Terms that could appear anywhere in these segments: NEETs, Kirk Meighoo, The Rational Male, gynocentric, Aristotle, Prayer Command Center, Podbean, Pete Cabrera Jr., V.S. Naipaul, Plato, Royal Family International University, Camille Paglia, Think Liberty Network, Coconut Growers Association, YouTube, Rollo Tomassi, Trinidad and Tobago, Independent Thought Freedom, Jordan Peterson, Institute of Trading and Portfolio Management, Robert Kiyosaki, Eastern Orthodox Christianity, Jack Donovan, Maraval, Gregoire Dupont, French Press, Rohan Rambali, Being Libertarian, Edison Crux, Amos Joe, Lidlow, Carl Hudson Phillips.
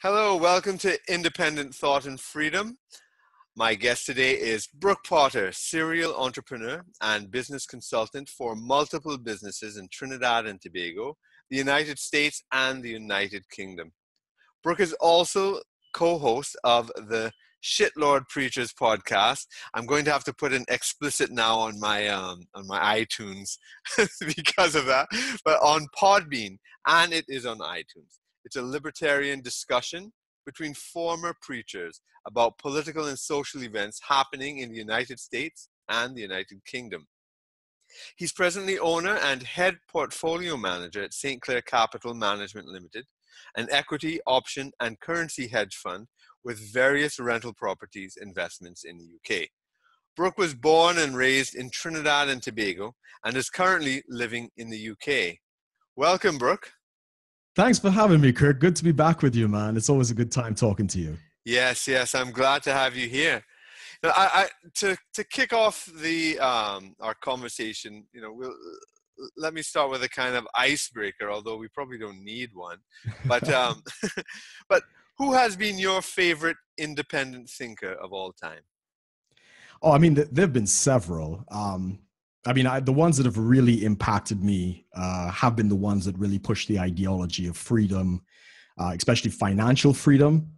Hello, welcome to Independent Thought and Freedom. My guest today is Brook Potter, serial entrepreneur and business consultant for multiple businesses in Trinidad and Tobago, the United States, and the United Kingdom. Brook is also co-host of the Shitlord Preachers Podcast. I'm going to have to put an explicit now on my iTunes because of that, but on Podbean, and it is on iTunes. It's a libertarian discussion between former preachers about political and social events happening in the United States and the United Kingdom. He's presently owner and head portfolio manager at St. Clair Capital Management Limited, an equity, option, and currency hedge fund with various rental properties investments in the UK. Brook was born and raised in Trinidad and Tobago and is currently living in the UK. Welcome, Brook. Thanks for having me, Kirk. Good to be back with you, man. It's always a good time talking to you. Yes. I'm glad to have you here. Now, to kick off the our conversation, let me start with a kind of icebreaker, although we probably don't need one. But but who has been your favorite independent thinker of all time? Oh, I mean, there have been several. The ones that have really impacted me have been the ones that really push the ideology of freedom, especially financial freedom.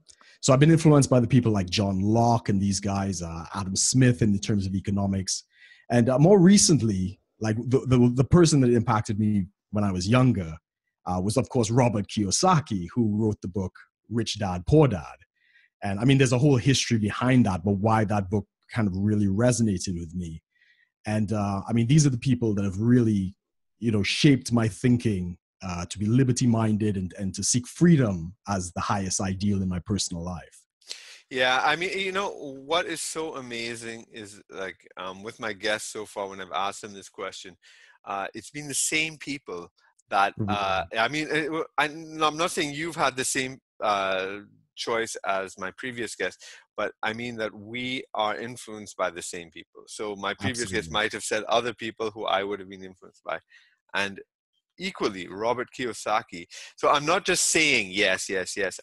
So I've been influenced by the people like John Locke and these guys, Adam Smith in terms of economics. And more recently, like the person that impacted me when I was younger was, of course, Robert Kiyosaki, who wrote the book, Rich Dad, Poor Dad. And I mean, there's a whole history behind that, but why that book kind of really resonated with me. And these are the people that have really, shaped my thinking to be liberty-minded and to seek freedom as the highest ideal in my personal life. Yeah, I mean, what is so amazing is like with my guests so far, when I've asked them this question, it's been the same people that, I'm not saying you've had the same choice as my previous guest, but I mean that we are influenced by the same people. So my previous guest might have said other people who I would have been influenced by, and equally Robert Kiyosaki. So I'm not just saying yes.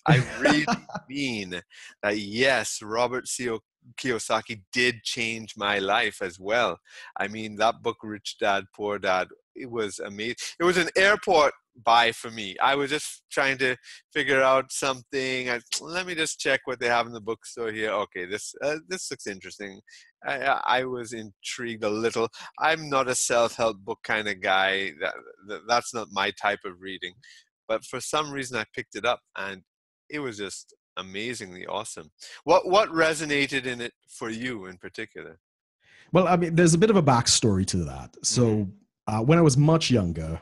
I really mean that yes, Robert Kiyosaki did change my life as well. I mean, that book, Rich Dad, Poor Dad, it was amazing. It was an airport buy for me. I was just trying to figure out something. Let me just check what they have in the bookstore here. Okay, this looks interesting. I was intrigued a little. I'm not a self-help book kind of guy. That's not my type of reading. But for some reason, I picked it up, and it was just amazingly awesome. What resonated in it for you in particular? Well, I mean, there's a bit of a backstory to that. So when I was much younger,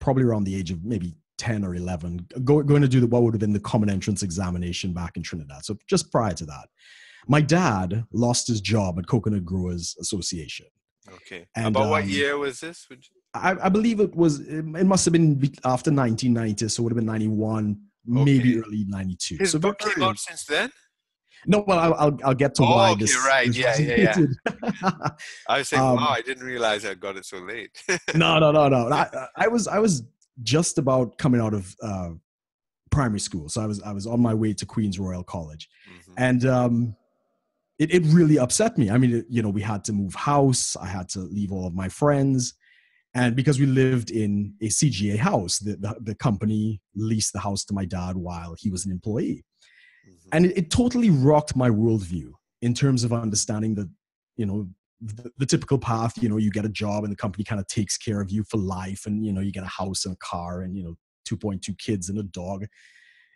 probably around the age of maybe 10 or 11, going to do what would have been the common entrance examination back in Trinidad. So just prior to that, my dad lost his job at Coconut Growers Association. Okay. And about what year was this? I believe it must have been after 1990, so it would have been 91, maybe early 92. His book came out since then? No, well, I'll get to why. Okay, this, right. This yeah. I was saying, wow, I didn't realize I got it so late. No. I was just about coming out of primary school, so I was on my way to Queen's Royal College, and it really upset me. I mean, we had to move house. I had to leave all of my friends, and because we lived in a CGA house, the company leased the house to my dad while he was an employee. And it totally rocked my worldview in terms of understanding that, the typical path, you get a job and the company kind of takes care of you for life. And, you get a house and a car and, 2.2 kids and a dog.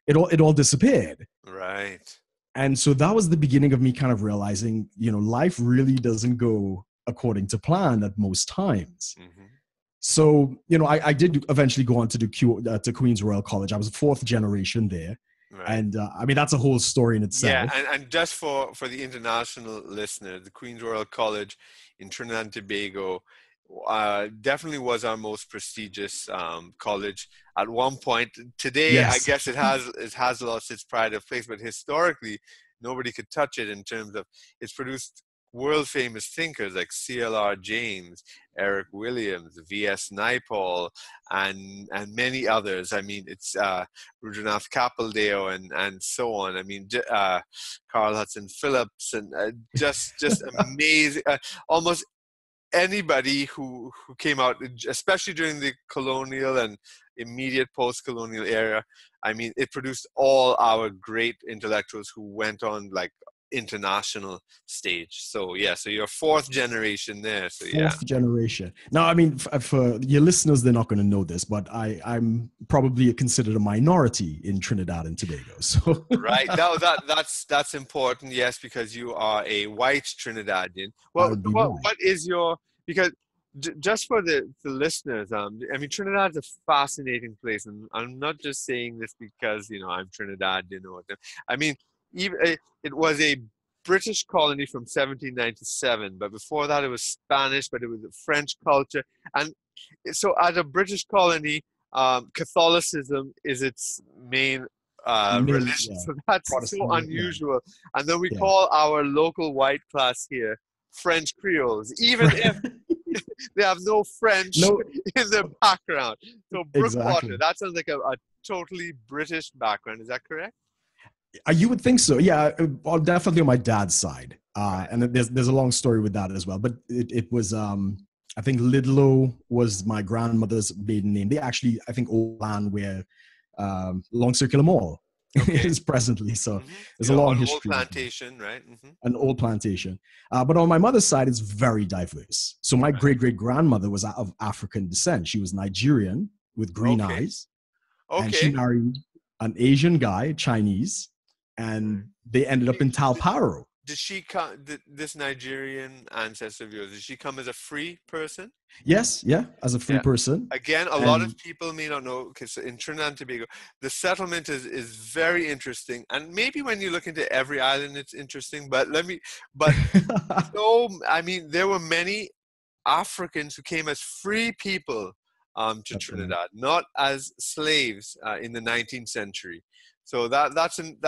It all disappeared. Right. And so that was the beginning of me kind of realizing, life really doesn't go according to plan at most times. So, I did eventually go on to do to Queen's Royal College. I was fourth generation there. Right. And that's a whole story in itself. Yeah, and just for the international listener, the Queen's Royal College in Trinidad and Tobago definitely was our most prestigious college at one point. Today, yes. I guess it has lost its pride of place, but historically, nobody could touch it in terms of it's produced world famous thinkers like C.L.R. James, Eric Williams, V.S. Naipaul, and many others. I mean, it's Rudranath Kapildeo and so on. I mean, Carl Hudson Phillips, and just amazing. Almost anybody who came out, especially during the colonial and immediate post-colonial era. I mean, it produced all our great intellectuals who went on like international stage. So yeah, so you're fourth generation there. So yeah, fourth generation. Now, I mean, for your listeners, they're not going to know this, but I'm probably considered a minority in Trinidad and Tobago. So right now, that's important, yes, because you are a white Trinidadian. Well, what is your, because just for the listeners, I mean, Trinidad is a fascinating place, and I'm not just saying this because, you know, I'm Trinidadian or whatever. I mean, it was a British colony from 1797, but before that it was Spanish, but it was a French culture. And so as a British colony, Catholicism is its main religion. Yeah. So that's Protestant, so unusual. Yeah. And then we call our local white class here French Creoles, even if they have no French in their background. So Brook Potter, that sounds like a totally British background. Is that correct? You would think so. Yeah, definitely on my dad's side. And there's a long story with that as well. But it was, I think Lidlow was my grandmother's maiden name. They actually, I think, Oakland, where Long Circular Mall is presently. So there's a long history. An old plantation, right? An old plantation. But on my mother's side, it's very diverse. So my great-great-grandmother was of African descent. She was Nigerian with green eyes. And she married an Asian guy, Chinese. And they ended up in Talparo. Did she come, this Nigerian ancestor of yours, did she come as a free person? Yes, as a free person. Again, a lot of people may not know, because in Trinidad and Tobago, the settlement is very interesting. And maybe when you look into every island, it's interesting. But I mean, there were many Africans who came as free people to Trinidad, not as slaves in the 19th century. So that's an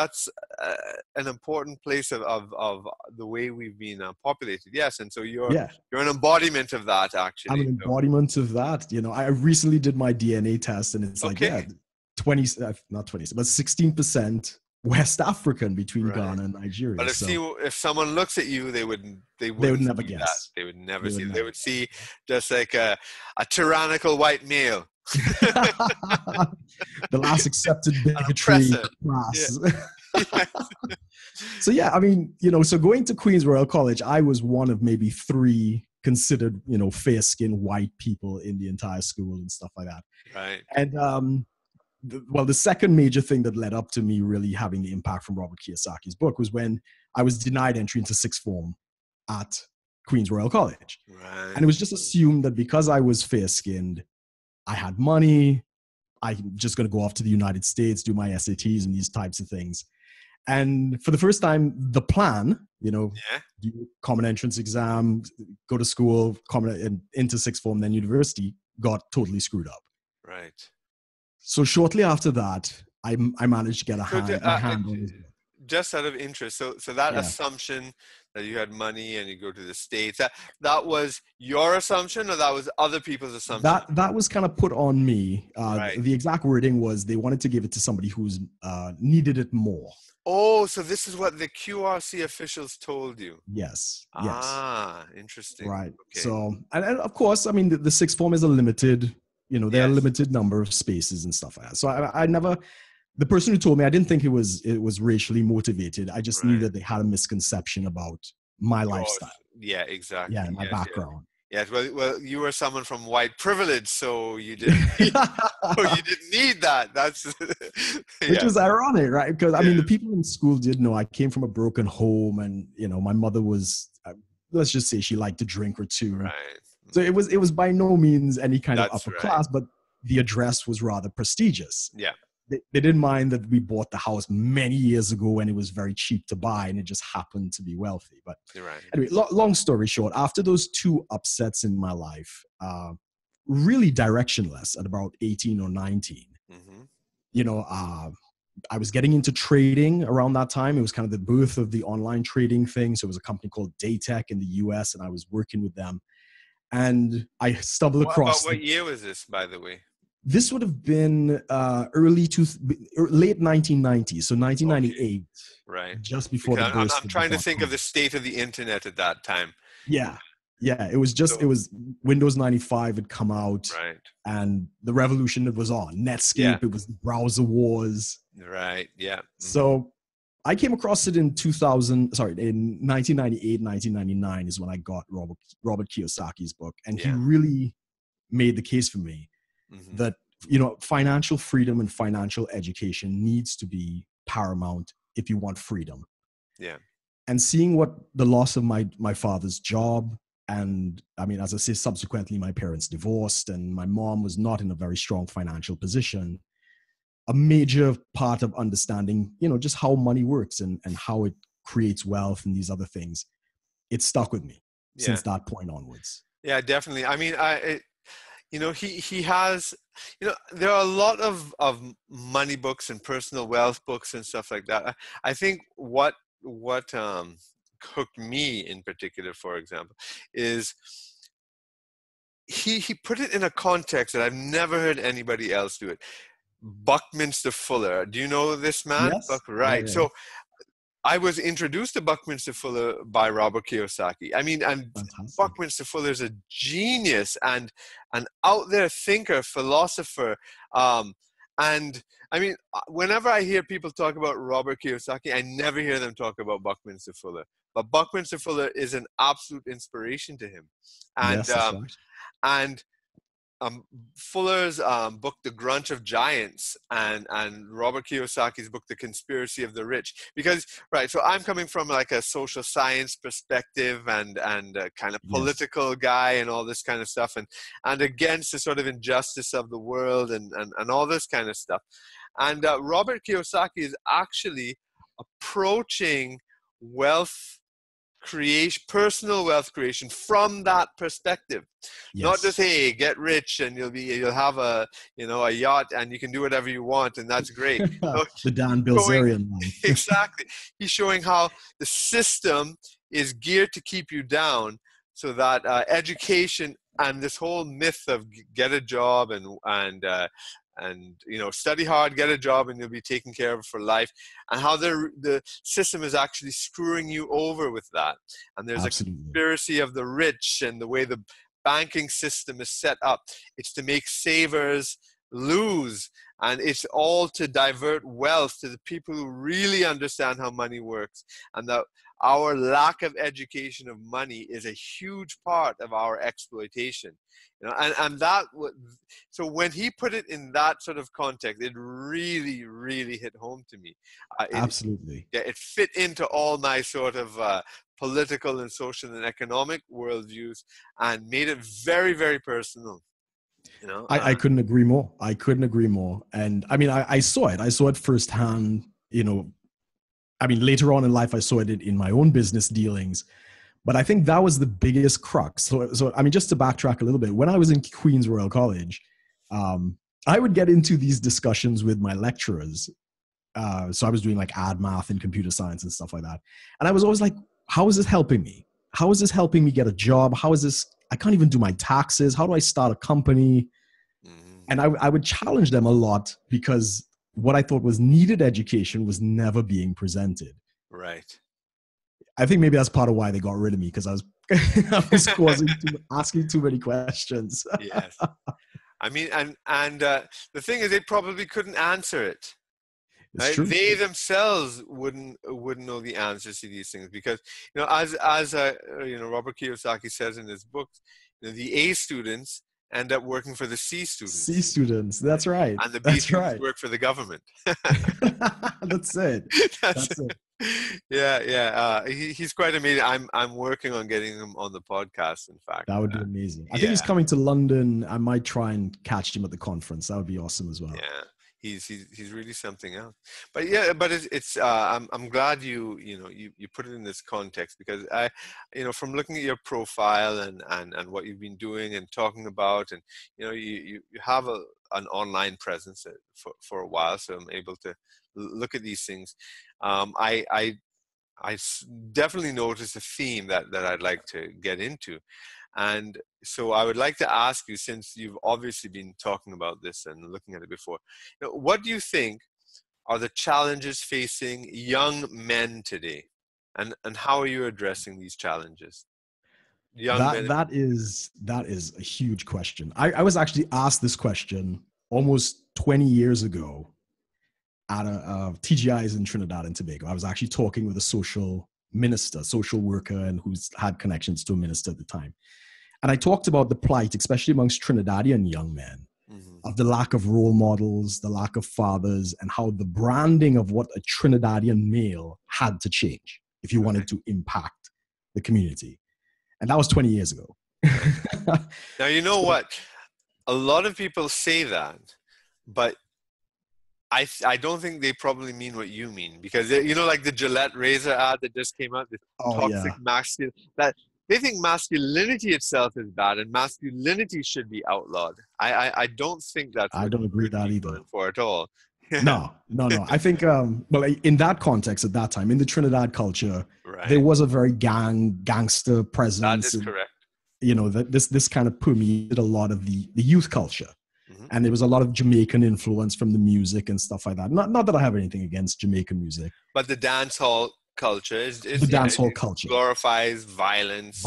important place of the way we've been populated. Yes, and so you're an embodiment of that, actually. I'm an embodiment of that. You know, I recently did my DNA test, and it's like 16% West African between Ghana and Nigeria. But if someone looks at you, they would never guess. That. They would never see. They would see just like a tyrannical white male. The last accepted bigotry class. So I mean, you know, so going to Queen's Royal College, I was one of maybe three considered, you know, fair-skinned white people in the entire school and stuff like that. Right. And the second major thing that led up to me really having the impact from Robert Kiyosaki's book was when I was denied entry into sixth form at Queen's Royal College. Right. And it was just assumed that because I was fair-skinned, I had money, I'm just going to go off to the United States, do my SATs and these types of things. And for the first time, the plan, you know, do common entrance exam, go to school, into sixth form, then university, got totally screwed up. Right. So shortly after that, I managed to get a handle. Just out of interest, so that assumption that you had money and you go to the States, that was your assumption, or that was other people's assumption? That was kind of put on me. The exact wording was they wanted to give it to somebody who's needed it more. Oh, so this is what the QRC officials told you? Yes. Ah, interesting. Right. Okay. So, and of course, I mean, the sixth form is a limited, you know, there are a limited number of spaces and stuff like that. So I never... The person who told me, I didn't think it was racially motivated. I just knew that they had a misconception about my lifestyle. Yeah, exactly. Yeah, my background. Yeah. Well, you were someone from white privilege, so you didn't. You didn't need that. That's which was ironic, right? Because I mean, the people in school did know I came from a broken home, and you know, my mother was, let's just say, she liked a drink or two. Right. So it was by no means any kind of upper class, but the address was rather prestigious. Yeah. They didn't mind that we bought the house many years ago when it was very cheap to buy, and it just happened to be wealthy. But anyway, long story short, after those two upsets in my life, really directionless at about 18 or 19, you know, I was getting into trading around that time. It was kind of the birth of the online trading thing. So it was a company called Daytech in the US, and I was working with them. And I stumbled across. What year was this, by the way? This would have been late 1990s, so 1998, okay. Right? Just before because the burst. I'm trying to think of the state of the internet at that time. Yeah, yeah. It was just it was Windows 95 had come out, right? And the revolution was on Netscape. Yeah. It was browser wars, right? Yeah. So I came across it in 1998, 1999 is when I got Robert Kiyosaki's book, and he really made the case for me. Mm-hmm. That, you know, financial freedom and financial education needs to be paramount if you want freedom. Yeah. And seeing what the loss of my father's job, and I mean, as I say, subsequently my parents divorced and my mom was not in a very strong financial position, a major part of understanding, you know, just how money works and how it creates wealth and these other things, it stuck with me since that point onwards. Yeah, definitely. I mean, you know, he has, you know, there are a lot of money books and personal wealth books and stuff like that. I think what hooked me in particular, for example, is he put it in a context that I've never heard anybody else do it. Buckminster Fuller. Do you know this man? Yes. Right. Yeah. So I was introduced to Buckminster Fuller by Robert Kiyosaki. I mean, and fantastic. Buckminster Fuller is a genius and an out there thinker, philosopher. And I mean, whenever I hear people talk about Robert Kiyosaki, I never hear them talk about Buckminster Fuller. But Buckminster Fuller is an absolute inspiration to him. And yes, Fuller's book, The Grunch of Giants, and Robert Kiyosaki's book, The Conspiracy of the Rich. Because, right, so I'm coming from like a social science perspective and a kind of political guy and all this kind of stuff and against the sort of injustice of the world and all this kind of stuff. And Robert Kiyosaki is actually approaching wealth creation, personal wealth creation, from that perspective. Yes. Not just, hey, get rich and you'll have a, you know, a yacht and you can do whatever you want and that's great. So the Dan Bilzerian line. Exactly. He's showing how the system is geared to keep you down, so that education and this whole myth of get a job and you know, study hard, get a job, and you'll be taken care of for life, and how the system is actually screwing you over with that. And there's a conspiracy of the rich, and the way the banking system is set up, it's to make savers lose, and it's all to divert wealth to the people who really understand how money works. And that our lack of education of money is a huge part of our exploitation, you know. So when he put it in that sort of context, it really, really hit home to me. Absolutely. Yeah, it fit into all my sort of political and social and economic worldviews, and made it very, very personal. You know, I couldn't agree more. I couldn't agree more. And I mean, I saw it. I saw it firsthand. You know, I mean, later on in life, I saw it in my own business dealings, but I think that was the biggest crux. So I mean, just to backtrack a little bit, when I was in Queen's Royal College, I would get into these discussions with my lecturers. So I was doing like ad math and computer science and stuff like that. And I was always like, how is this helping me? How is this helping me get a job? How is this? I can't even do my taxes. How do I start a company? And I would challenge them a lot, because what I thought was needed education was never being presented. Right. I think maybe that's part of why they got rid of me, because I was asking too many questions. Yes. I mean, and the thing is, they probably couldn't answer it. Right? They themselves wouldn't know the answers to these things, because, you know, as Robert Kiyosaki says in his books, you know, the A students end up working for the C students. That's right. And the B students work for the government. That's it. That's it. Yeah. He's quite amazing. I'm working on getting him on the podcast, in fact. That would be amazing. I think he's coming to London. I might try and catch him at the conference. That would be awesome as well. Yeah. He's really something else. But yeah, but I'm glad you put it in this context, because I, you know, from looking at your profile and what you've been doing and talking about, and, you know, you have an online presence for a while, so I'm able to look at these things, I definitely noticed a theme that I'd like to get into. And so I would like to ask you, since you've obviously been talking about this and looking at it before, you know, what do you think are the challenges facing young men today? And how are you addressing these challenges? That is a huge question. I was actually asked this question almost 20 years ago at a TGI's in Trinidad and Tobago. I was actually talking with a social worker, and who's had connections to a minister at the time. And I talked about the plight, especially amongst Trinidadian young men, mm-hmm. of the lack of role models, the lack of fathers, and how the branding of what a Trinidadian male had to change if you wanted to impact the community. And that was 20 years ago. Now, you know what? A lot of people say that, but I don't think they probably mean what you mean, because you know, like the Gillette razor ad that just came out, this toxic masculine, that they think masculinity itself is bad and masculinity should be outlawed. I don't think that's. I don't agree with that either. For at all. No. I think well, in that context at that time in the Trinidad culture, there was a very gangster presence. That is correct. You know, that this kind of permeated a lot of the youth culture. And there was a lot of Jamaican influence from the music and stuff like that. Not that I have anything against Jamaican music, but the dance hall culture is the dance hall culture glorifies violence,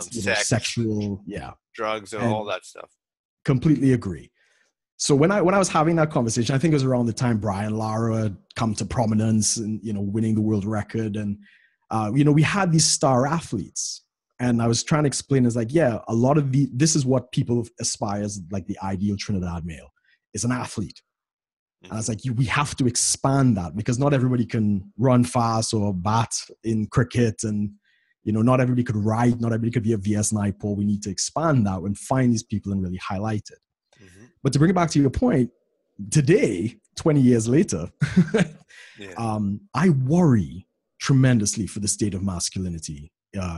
sex, sexual, drugs, and all that stuff. Completely agree. So when I was having that conversation, I think it was around the time Brian Lara had come to prominence and, you know, winning the world record, and you know, we had these star athletes. And I was trying to explain, it's like, yeah, a lot of this is what people aspire as, like, the ideal Trinidad male is an athlete. And I was like, we have to expand that, because not everybody can run fast or bat in cricket, and, you know, not everybody could write, not everybody could be a V.S. Naipaul. We need to expand that and find these people and really highlight it. Mm-hmm. But to bring it back to your point, today, 20 years later, I worry tremendously for the state of masculinity.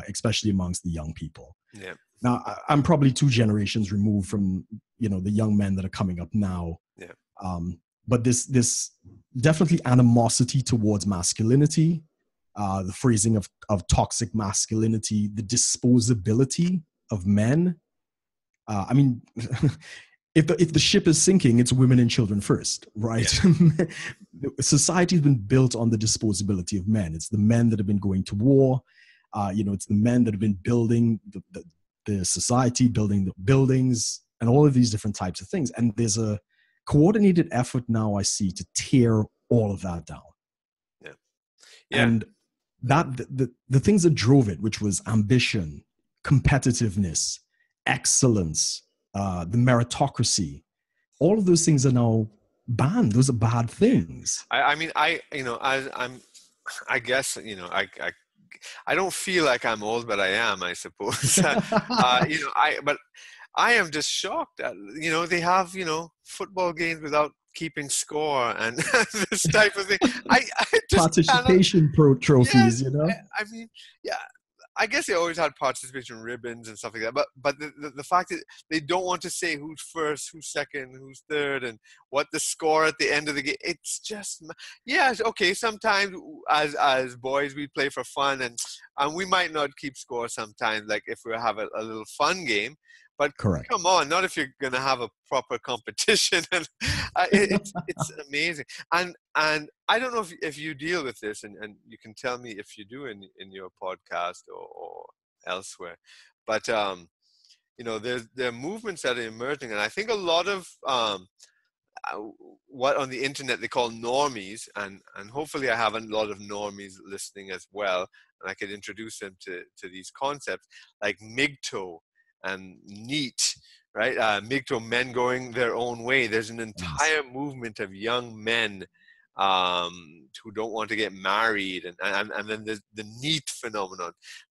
Especially amongst the young people. Yeah. Now, I'm probably two generations removed from, you know, the young men that are coming up now. Yeah. But this definitely animosity towards masculinity, the phrasing of toxic masculinity, the disposability of men. I mean, if the ship is sinking, it's women and children first, right? Yeah. Society's been built on the disposability of men. It's the men that have been going to war. You know, it's the men that have been building the society, building the buildings, and all of these different types of things. And there's a coordinated effort now I see to tear all of that down. Yeah. And that the things that drove it, which was ambition, competitiveness, excellence, the meritocracy, all of those things are now banned. Those are bad things. I don't feel like I'm old, but I am, I suppose. But I am just shocked at, you know, they have, you know, football games without keeping score and this type of thing. I just participation trophies, you know? I mean, yeah, I guess they always had participation ribbons and stuff like that. But the fact that they don't want to say who's first, who's second, who's third, and what the score at the end of the game. It's just, sometimes as boys we play for fun, and we might not keep score sometimes, like if we have a little fun game. But correct. Come on, not if you're going to have a proper competition. And it's amazing. And I don't know if you deal with this, and you can tell me if you do in your podcast or elsewhere. But, you know, there are movements that are emerging. And I think a lot of what on the internet they call normies, and hopefully I have a lot of normies listening as well, and I could introduce them to these concepts like MGTOW. And NEET, right? MGTOW, men going their own way. There's an entire movement of young men who don't want to get married. And then there's the NEET phenomenon,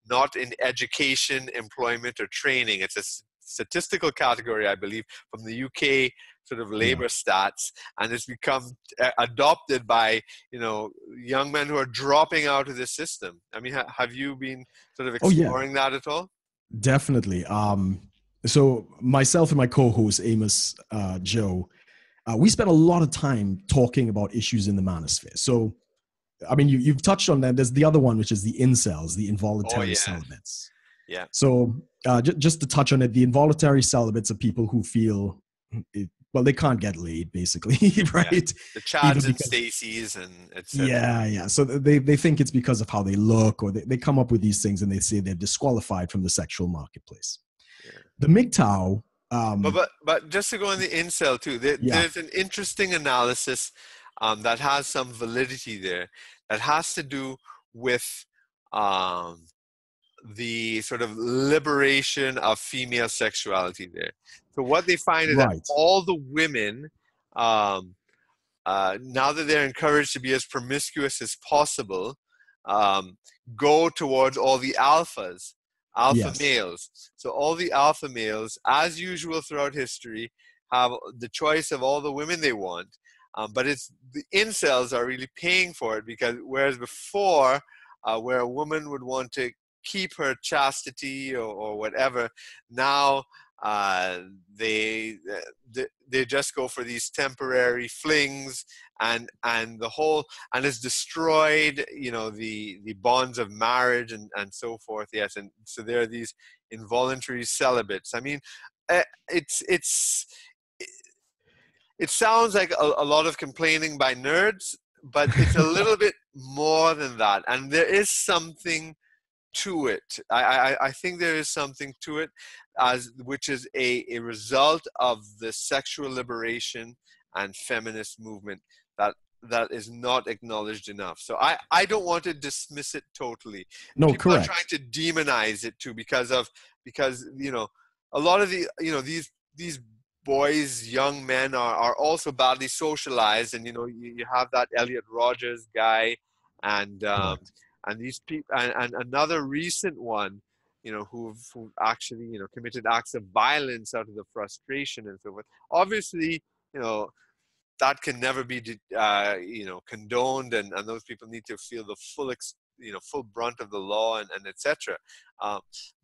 not in education, employment, or training. It's a statistical category, I believe, from the UK sort of labor stats. And it's become adopted by, you know, young men who are dropping out of the system. I mean, have you been sort of exploring that at all? Definitely. So myself and my co-host Amos Joe, We spent a lot of time talking about issues in the manosphere. So, I mean, you've touched on that. There's the other one, which is the incels, the involuntary celibates. Yeah. So just to touch on it, the involuntary celibates are people who feel, well, they can't get laid, basically, right? Yeah. The Chads and Stacys and etc. Yeah, yeah. So they think it's because of how they look, or they come up with these things and they say they're disqualified from the sexual marketplace. Yeah. The MGTOW. But just to go on the incel too, there's an interesting analysis that has some validity there that has to do with the sort of liberation of female sexuality there. So what they find is that all the women, now that they're encouraged to be as promiscuous as possible, go towards all the alpha males. So all the alpha males, as usual throughout history, have the choice of all the women they want. But it's the incels are really paying for it, because whereas before, where a woman would want to keep her chastity or whatever, now they just go for these temporary flings and it's destroyed, you know, the bonds of marriage and so forth. Yes, and so there are these involuntary celibates. I mean, it sounds like a lot of complaining by nerds, but it's a little bit more than that, and there is something to it. I think there is something to it, which is a result of the sexual liberation and feminist movement that is not acknowledged enough. So I don't want to dismiss it totally. No, people correct. Are trying to demonize it too because you know, a lot of the, you know, these boys, young men are also badly socialized, and you know, you have that Elliot Rodgers guy and these people, and another recent one, you know, who actually, you know, committed acts of violence out of the frustration and so forth. Obviously, you know, that can never be, you know, condoned, and those people need to feel the full brunt of the law and etc.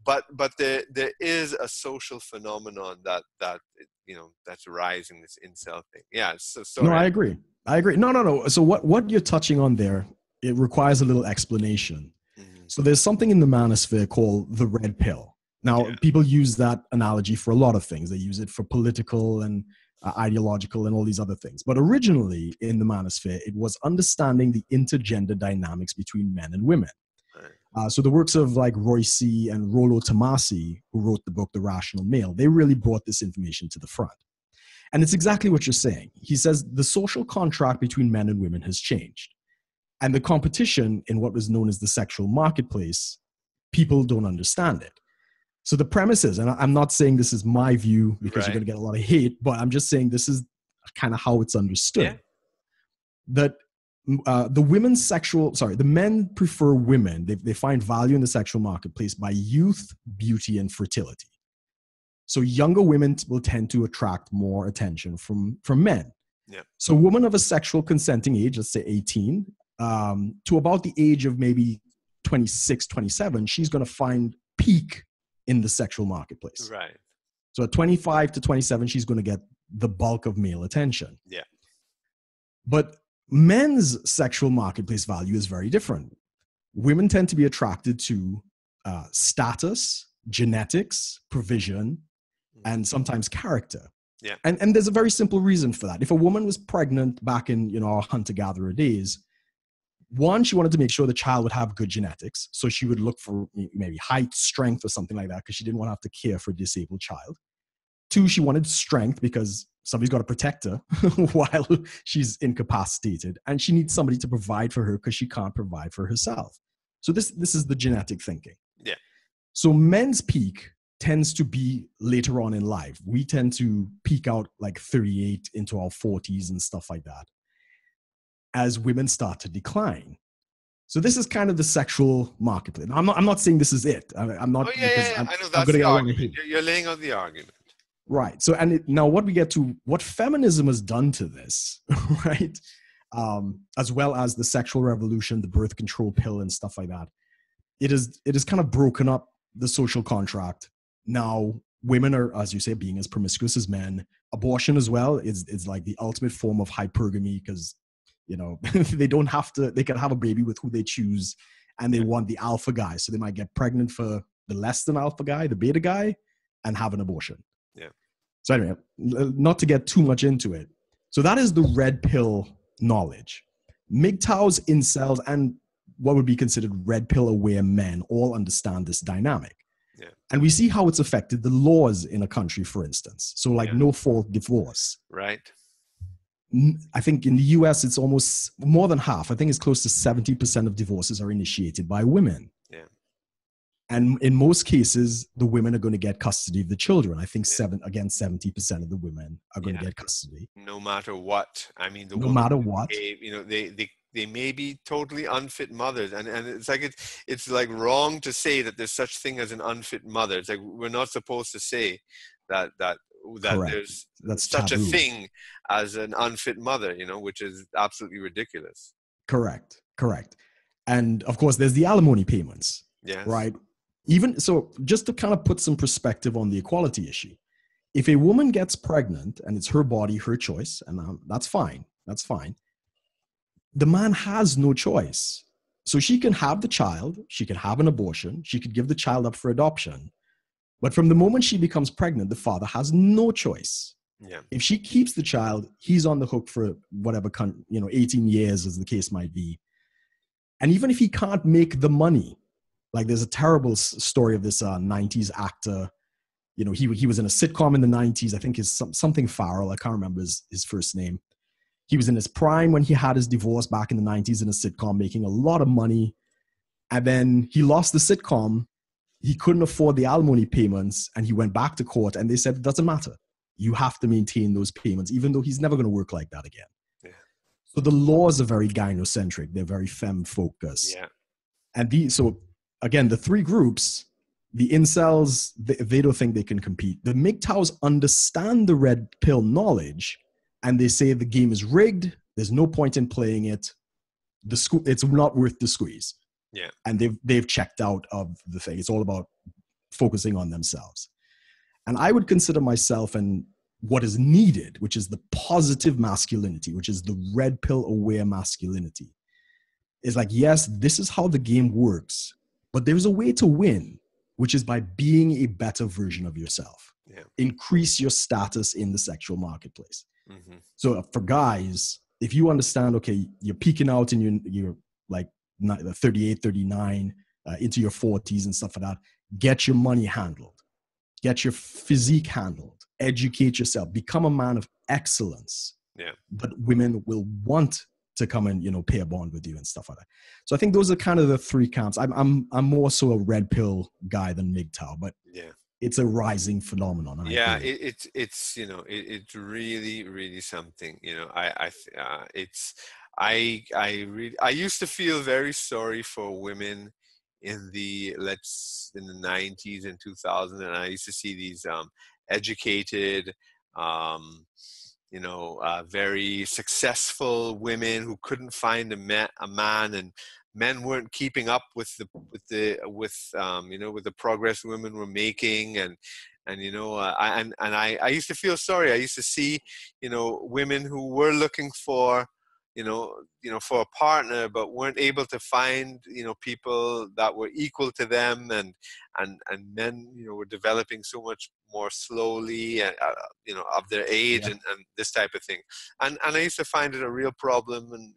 But there is a social phenomenon that you know, that's rising, this incel thing. Yeah. So no, I agree. No. So what you're touching on there, it requires a little explanation. Mm-hmm. So there's something in the manosphere called the red pill. Now, people use that analogy for a lot of things. They use it for political and ideological and all these other things. But originally in the manosphere, it was understanding the intergender dynamics between men and women. Right. So the works of like Roy C. and Rollo Tomassi, who wrote the book, The Rational Male, they really brought this information to the front. And it's exactly what you're saying. He says the social contract between men and women has changed. And the competition in what was known as the sexual marketplace, people don't understand it. So the premise is, and I'm not saying this is my view because you're going to get a lot of hate, but I'm just saying this is kind of how it's understood. Yeah. That the men prefer women. They find value in the sexual marketplace by youth, beauty, and fertility. So younger women will tend to attract more attention from men. Yeah. So women of a sexual consenting age, let's say 18, to about the age of maybe 26, 27, she's going to find peak in the sexual marketplace. Right. So at 25 to 27, she's going to get the bulk of male attention. Yeah. But men's sexual marketplace value is very different. Women tend to be attracted to status, genetics, provision, and sometimes character. Yeah. And there's a very simple reason for that. If a woman was pregnant back in, you know, our hunter-gatherer days, one, she wanted to make sure the child would have good genetics. So she would look for maybe height, strength, or something like that, because she didn't want to have to care for a disabled child. Two, she wanted strength because somebody's got to protect her while she's incapacitated. And she needs somebody to provide for her because she can't provide for herself. So this is the genetic thinking. Yeah. So men's peak tends to be later on in life. We tend to peak out like 38 into our 40s and stuff like that, as women start to decline. So this is kind of the sexual marketplace. I'm not saying this is it. I'm not. Oh, yeah. I know that's the argument. You're laying out the argument. Right. So, and now what we get to, what feminism has done to this, right? As well as the sexual revolution, the birth control pill and stuff like that. It is kind of broken up the social contract. Now women are, as you say, being as promiscuous as men. Abortion as well is like the ultimate form of hypergamy because, you know, they don't have to, they can have a baby with who they choose, and they want the alpha guy. So they might get pregnant for the less than alpha guy, the beta guy, and have an abortion. Yeah. So anyway, not to get too much into it. So that is the red pill knowledge. MGTOWs, incels, and what would be considered red pill aware men all understand this dynamic. Yeah. And we see how it's affected the laws in a country, for instance. So like no fault divorce. Right. I think in the US, it's almost more than half. I think it's close to 70% of divorces are initiated by women. Yeah. And in most cases, the women are going to get custody of the children. I think 70% of the women are going to get custody. No matter what. I mean, the they may be totally unfit mothers. And it's like wrong to say that there's such thing as an unfit mother. It's like, we're not supposed to say that there's a thing as an unfit mother, you know, which is absolutely ridiculous. Correct. And of course, there's the alimony payments, right? Even so, just to kind of put some perspective on the equality issue, if a woman gets pregnant and it's her body, her choice, and that's fine. The man has no choice. So she can have the child, she can have an abortion, she could give the child up for adoption. But from the moment she becomes pregnant, the father has no choice. Yeah. If she keeps the child, he's on the hook for whatever, 18 years as the case might be. And even if he can't make the money, like there's a terrible story of this 90s actor. You know, he was in a sitcom in the 90s. I think it's something Farrell. I can't remember his first name. He was in his prime when he had his divorce back in the 90s in a sitcom, making a lot of money. And then he lost the sitcom. He couldn't afford the alimony payments, and he went back to court, and they said, it doesn't matter. You have to maintain those payments, even though he's never going to work like that again. Yeah. So the laws are very gynocentric. They're very femme-focused. Yeah. And so again, the three groups, the incels, they don't think they can compete. The MGTOWs understand the red pill knowledge, and they say the game is rigged. There's no point in playing it. It's not worth the squeeze. Yeah. And they've checked out of the thing. It's all about focusing on themselves. And I would consider myself and what is needed, which is the positive masculinity, which is the red pill aware masculinity. It's like, yes, this is how the game works, but there's a way to win, which is by being a better version of yourself. Yeah. Increase your status in the sexual marketplace. Mm-hmm. So for guys, if you understand, okay, you're peaking out and you're like, 38, 39, into your 40s and stuff like that. Get your money handled. Get your physique handled. Educate yourself. Become a man of excellence. Yeah. But women will want to come and, pay a bond with you and stuff like that. So I think those are kind of the three camps. I'm more so a red pill guy than MGTOW, but it's a rising phenomenon. Yeah, it's really, really something. I used to feel very sorry for women in the 90s and 2000s, and I used to see these educated, very successful women who couldn't find a man, and men weren't keeping up with the progress women were making, and I used to feel sorry. I used to see women who were looking for. For a partner, but weren't able to find, people that were equal to them, and men, were developing so much more slowly, of their age and this type of thing. And I used to find it a real problem, and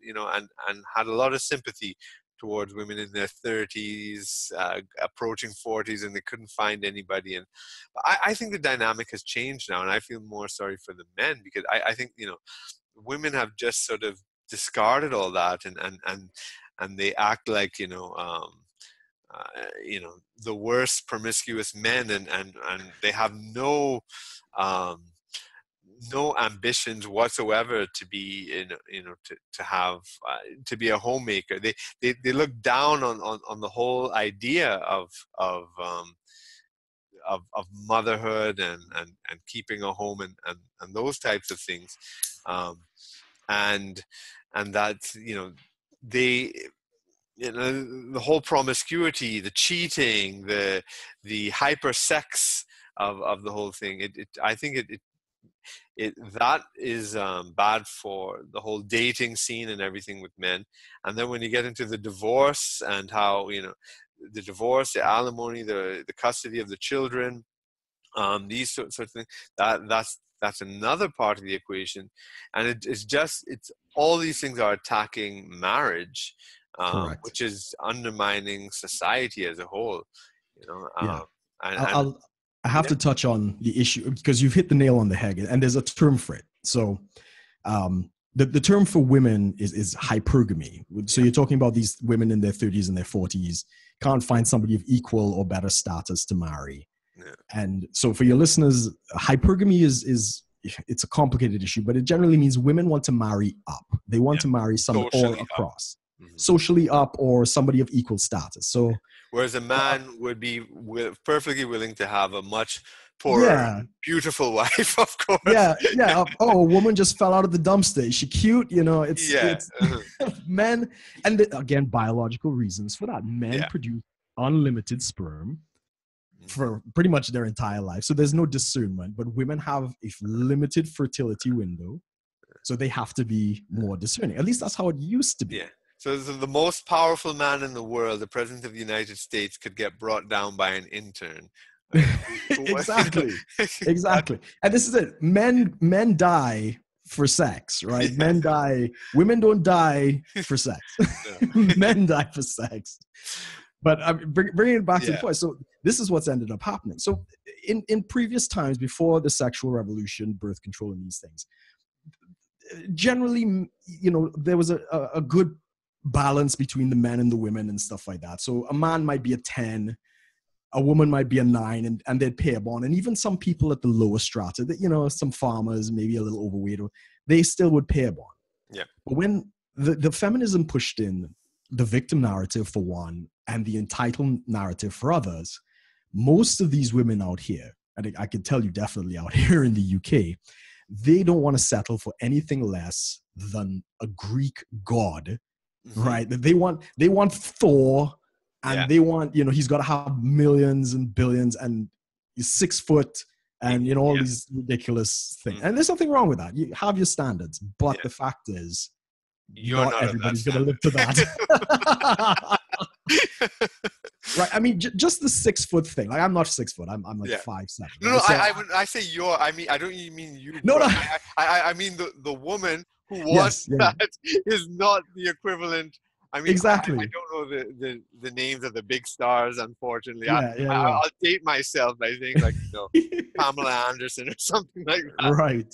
had a lot of sympathy towards women in their 30s, approaching 40s, and they couldn't find anybody. And I think the dynamic has changed now, and I feel more sorry for the men, because I think, women have just sort of discarded all that, and they act like the worst promiscuous men, and they have no ambitions whatsoever to be to be a homemaker. They look down on the whole idea of motherhood and keeping a home and those types of things. And that, the whole promiscuity, the cheating, the hyper sex of the whole thing. I think that is bad for the whole dating scene and everything with men. And then when you get into the divorce and how, you know, the divorce, the alimony, the custody of the children, these sort of things, that's another part of the equation. And it's all these things are attacking marriage, which is undermining society as a whole, you know. I have to touch on the issue because you've hit the nail on the head, and there's a term for it. So the term for women is hypergamy. So you're talking about these women in their 30s and their 40s can't find somebody of equal or better status to marry. Yeah. And so for your listeners, hypergamy is it's a complicated issue, but it generally means women want to marry up. They want to marry someone all across. Mm-hmm. Socially up or somebody of equal status. So whereas a man would be perfectly willing to have a much poorer, beautiful wife, of course. Yeah. Oh, a woman just fell out of the dumpster. Is she cute? You know, it's men. And again, biological reasons for that. Men produce unlimited sperm for pretty much their entire life. So there's no discernment, but women have a limited fertility window. So they have to be more discerning. At least that's how it used to be. Yeah. So the most powerful man in the world, the president of the United States, could get brought down by an intern. Exactly. And this is it. Men die for sex, right? Yeah. Men die. Women don't die for sex. Men die for sex. But bringing it back to the point. So this is what's ended up happening. So in previous times, before the sexual revolution, birth control and these things, generally, you know, there was a good balance between the men and the women and stuff like that. So a man might be a 10, a woman might be a 9, and they'd pair bond. And even some people at the lower strata, that, you know, some farmers, maybe a little overweight, they still would pair bond. Yeah. But when the feminism pushed in the victim narrative for one and the entitlement narrative for others, most of these women out here, and I can tell you definitely out here in the UK, they don't want to settle for anything less than a Greek god. Mm-hmm. Right? They want Thor, and they want, you know, he's got to have millions and billions, and he's 6 foot, and, you know, all these ridiculous things. Mm-hmm. And there's nothing wrong with that. You have your standards, but the fact is, not everybody's going to live to that. Right? I mean, just the 6 foot thing. Like, I'm not 6 foot. I'm like 5'7". No, so, I say you're. I mean, I don't mean you. No. I mean the woman who wants that is not the equivalent. I mean, exactly. I don't know the names of the big stars, unfortunately. I'll date myself, I think, like, you know, Pamela Anderson or something like that. Right.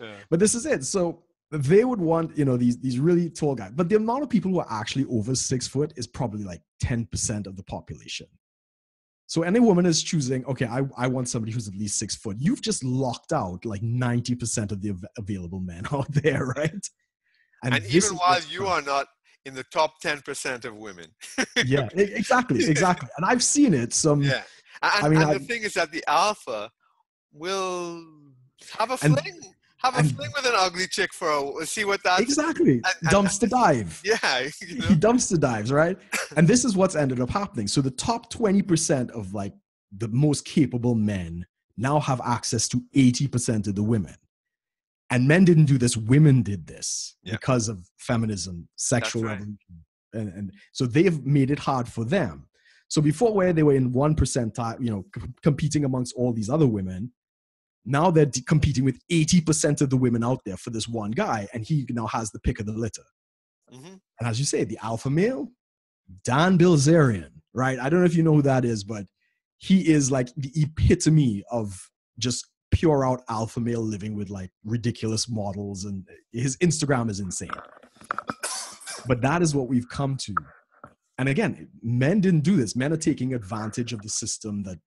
Yeah. But this is it. So they would want, you know, these really tall guys. But the amount of people who are actually over 6 foot is probably like 10% of the population. So any woman is choosing, okay, I want somebody who's at least 6 foot. You've just locked out like 90% of the available men out there, right? And even while you are not in the top 10% of women. Yeah, exactly. And I've seen it. The thing is that the alpha will have a fling. Have a fling with an ugly chick see what that exactly dumpster dive. Yeah, you know? He dumpster dives, right? And this is what's ended up happening. So the top 20% of like the most capable men now have access to 80% of the women. And men didn't do this; women did this because of feminism, sexual revolution, and so they've made it hard for them. So before, where they were in 1%, you know, competing amongst all these other women. Now they're competing with 80% of the women out there for this one guy, and he now has the pick of the litter. Mm-hmm. And as you say, the alpha male, Dan Bilzerian, right? I don't know if you know who that is, but he is like the epitome of just pure out alpha male living with like ridiculous models, and his Instagram is insane. But that is what we've come to. And again, men didn't do this. Men are taking advantage of the system that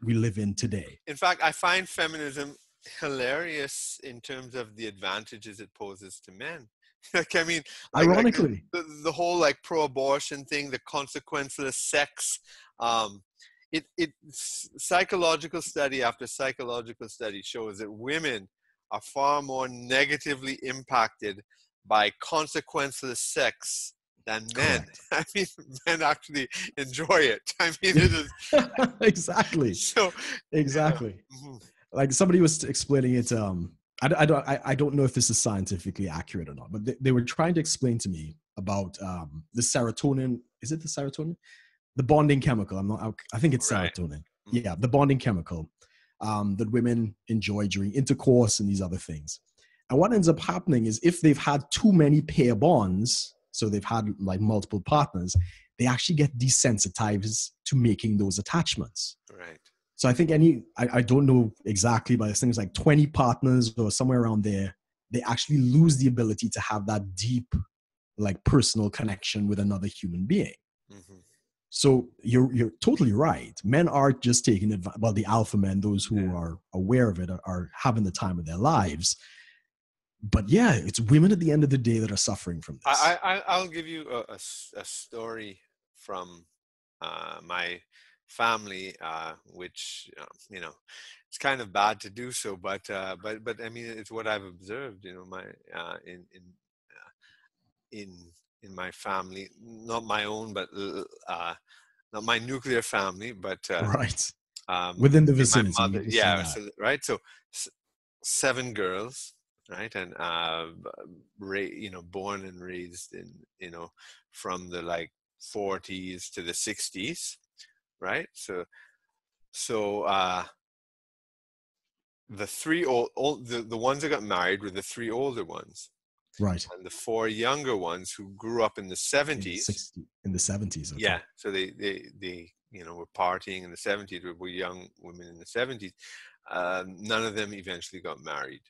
we live in today. In fact, I find feminism hilarious in terms of the advantages it poses to men. Like, I mean, ironically, like the whole like pro-abortion thing, the consequenceless sex, psychological study after psychological study shows that women are far more negatively impacted by consequenceless sex than men. I mean, men actually enjoy it. I mean, it is exactly. So exactly. Like somebody was explaining it. I don't know if this is scientifically accurate or not, but they were trying to explain to me about the serotonin. Is it the serotonin? The bonding chemical. I think it's serotonin. Yeah, the bonding chemical that women enjoy during intercourse and these other things. And what ends up happening is if they've had too many pair bonds, so they've had like multiple partners, they actually get desensitized to making those attachments. Right. So I think I don't know exactly, but I think it's like 20 partners or somewhere around there, they actually lose the ability to have that deep, like personal connection with another human being. Mm-hmm. So you're totally right. Men are just taking advantage. Well, the alpha men, those who are aware of it, are having the time of their lives. But yeah, it's women at the end of the day that are suffering from this. I'll give you a story from my family, which you know, it's kind of bad to do so, but I mean, it's what I've observed. You know, my in my family, not my own, but not my nuclear family, but right within the vicinity. My mother, so 7 girls. Right. And, you know, born and raised in, you know, from the like 40s to the 60s. Right. So the the ones that got married were the 3 older ones. Right. And the 4 younger ones who grew up in the 70s. In the 70s. Okay. Yeah. So they, you know, were partying in the 70s, were young women in the 70s. None of them eventually got married.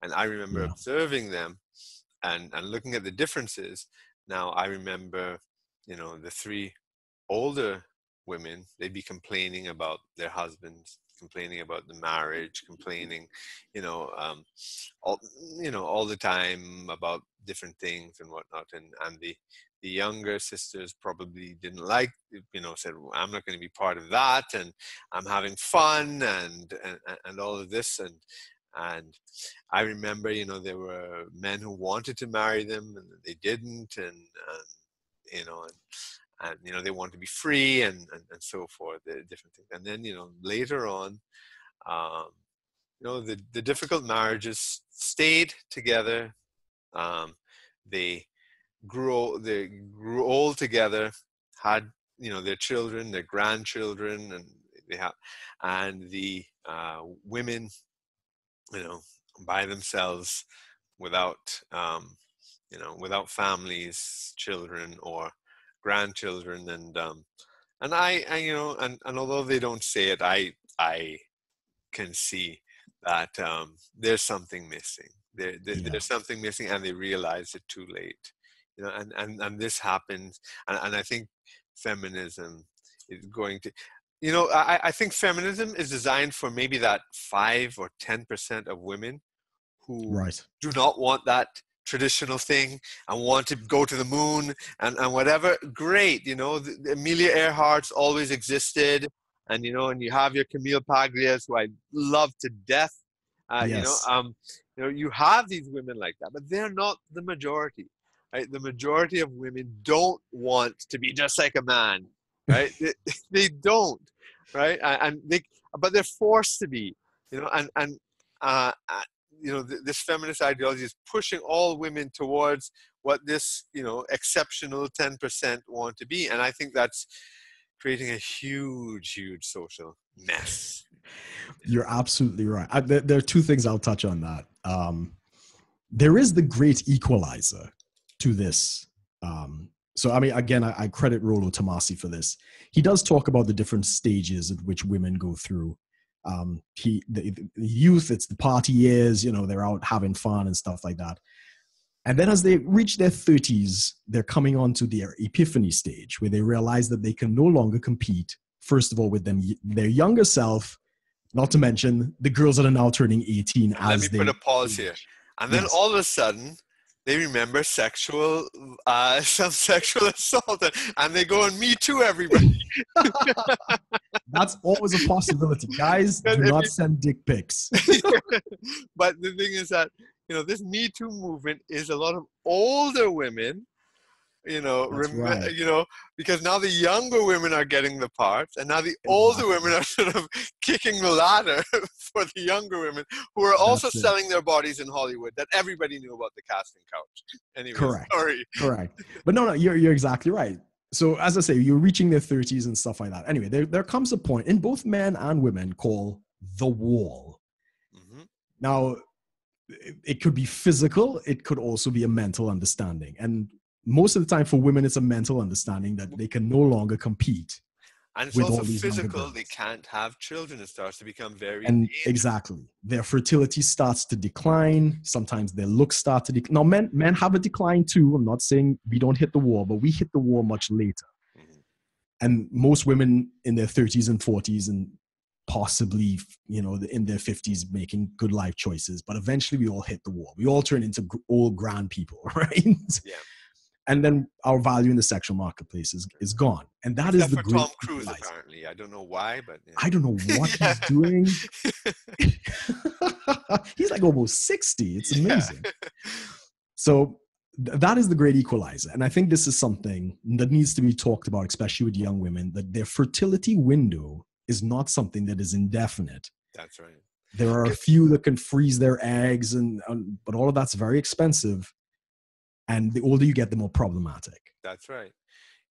And I remember observing them and looking at the differences. Now, I remember, you know, the 3 older women, they'd be complaining about their husbands, complaining about the marriage, complaining, all the time about different things and whatnot. And the younger sisters probably didn't like, you know, said, well, I'm not going to be part of that. And I'm having fun and all of this. And I remember, you know, there were men who wanted to marry them and they didn't, and they wanted to be free and so forth, different things. And then, you know, later on, the difficult marriages stayed together. They grew old together, had, you know, their children, their grandchildren, and the women, you know, by themselves, without families, children or grandchildren, and although they don't say it, I can see that there's something missing. There's something missing, and they realize it too late. You know, and this happens, and I think feminism is going to. You know, I think feminism is designed for maybe that 5 or 10% of women who do not want that traditional thing and want to go to the moon and whatever. Great, you know, the Amelia Earhart's always existed, and you know, and you have your Camille Paglia, who I love to death. You have these women like that, but they're not the majority. Right? The majority of women don't want to be just like a man. Right, they don't, right, but they're forced to be, you know, this feminist ideology is pushing all women towards what this, you know, exceptional 10% want to be, and I think that's creating a huge social mess. You're absolutely right. There are 2 things I'll touch on that. There is the great equalizer to this. So, I mean, again, I credit Rollo Tomassi for this. He does talk about the different stages at which women go through. The youth, it's the party years, you know, they're out having fun and stuff like that. And then as they reach their 30s, they're coming on to their epiphany stage where they realize that they can no longer compete, first of all, with their younger self, not to mention the girls that are now turning 18. Let me put a pause here. And then all of a sudden, they remember some sexual assault, and they go and Me Too everybody. That's always a possibility, guys. Do not send dick pics. But the thing is that, you know, this Me Too movement is a lot of older women you know, right. You know, because now the younger women are getting the parts, and now the older women are sort of kicking the ladder for the younger women who are also selling their bodies in Hollywood. That everybody knew about the casting couch. Anyway, Correct. But no, you're exactly right. So as I say, you're reaching their 30s and stuff like that. Anyway, there comes a point in both men and women called the wall. Mm-hmm. Now, it could be physical. It could also be a mental understanding. And most of the time for women, it's a mental understanding that they can no longer compete. And it's also physical. They can't have children. It starts to become very... And exactly. Their fertility starts to decline. Sometimes their looks start to decline. Now, men have a decline too. I'm not saying we don't hit the wall, but we hit the wall much later. Mm-hmm. And most women in their 30s and 40s and possibly, you know, in their 50s making good life choices. But eventually we all hit the wall. We all turn into old grand people, right? Yeah. And then our value in the sexual marketplace is gone. And that except is the great... Tom Cruise, apparently. I don't know why, but... Yeah. I don't know what he's doing. He's like almost 60. It's amazing. So that is the great equalizer. And I think this is something that needs to be talked about, especially with young women, that their fertility window is not something that is indefinite. That's right. There are a few that can freeze their eggs, and but all of that's very expensive. And the older you get, the more problematic. That's right.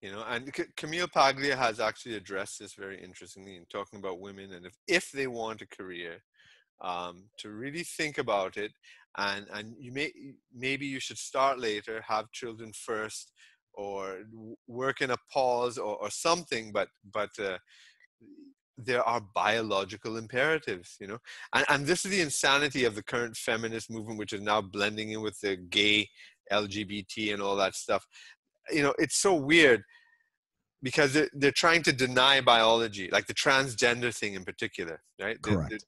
You know, and Camille Paglia has actually addressed this very interestingly in talking about women and if they want a career, to really think about it. And you maybe you should start later, have children first, or work in a pause or something. But there are biological imperatives, you know. And this is the insanity of the current feminist movement, which is now blending in with the gay LGBT and all that stuff. You know, it's so weird because they're trying to deny biology, like the transgender thing in particular, right? Correct. They're,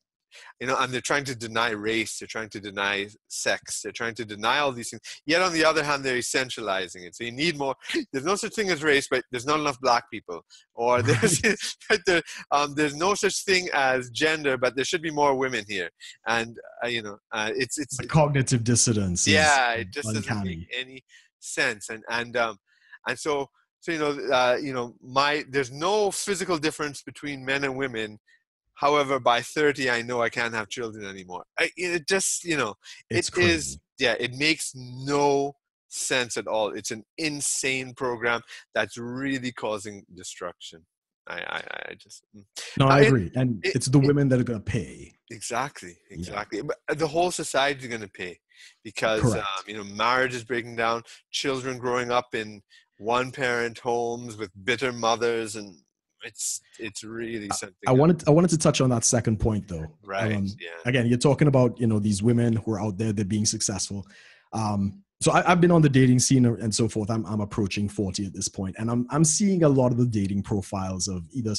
you know, and they're trying to deny race, they're trying to deny sex, they're trying to deny all these things. Yet on the other hand, they're essentializing it. So you need more. There's no such thing as race, but there's not enough black people. Or there's no such thing as gender, but there should be more women here. And you know, it's the cognitive dissonance. Yeah, it just doesn't make any sense. And so you know, there's no physical difference between men and women. However, by 30, I know I can't have children anymore. It just, you know, it makes no sense at all. It's an insane program that's really causing destruction. I agree. And it's the women that are going to pay. Exactly. Yeah. But the whole society is going to pay because, you know, marriage is breaking down, children growing up in one-parent homes with bitter mothers and, it's really something. I wanted to touch on that second point though. Right. Again, you're talking about, you know, these women who are out there, they're being successful. So I've been on the dating scene and so forth. I'm approaching 40 at this point, and I'm seeing a lot of the dating profiles of either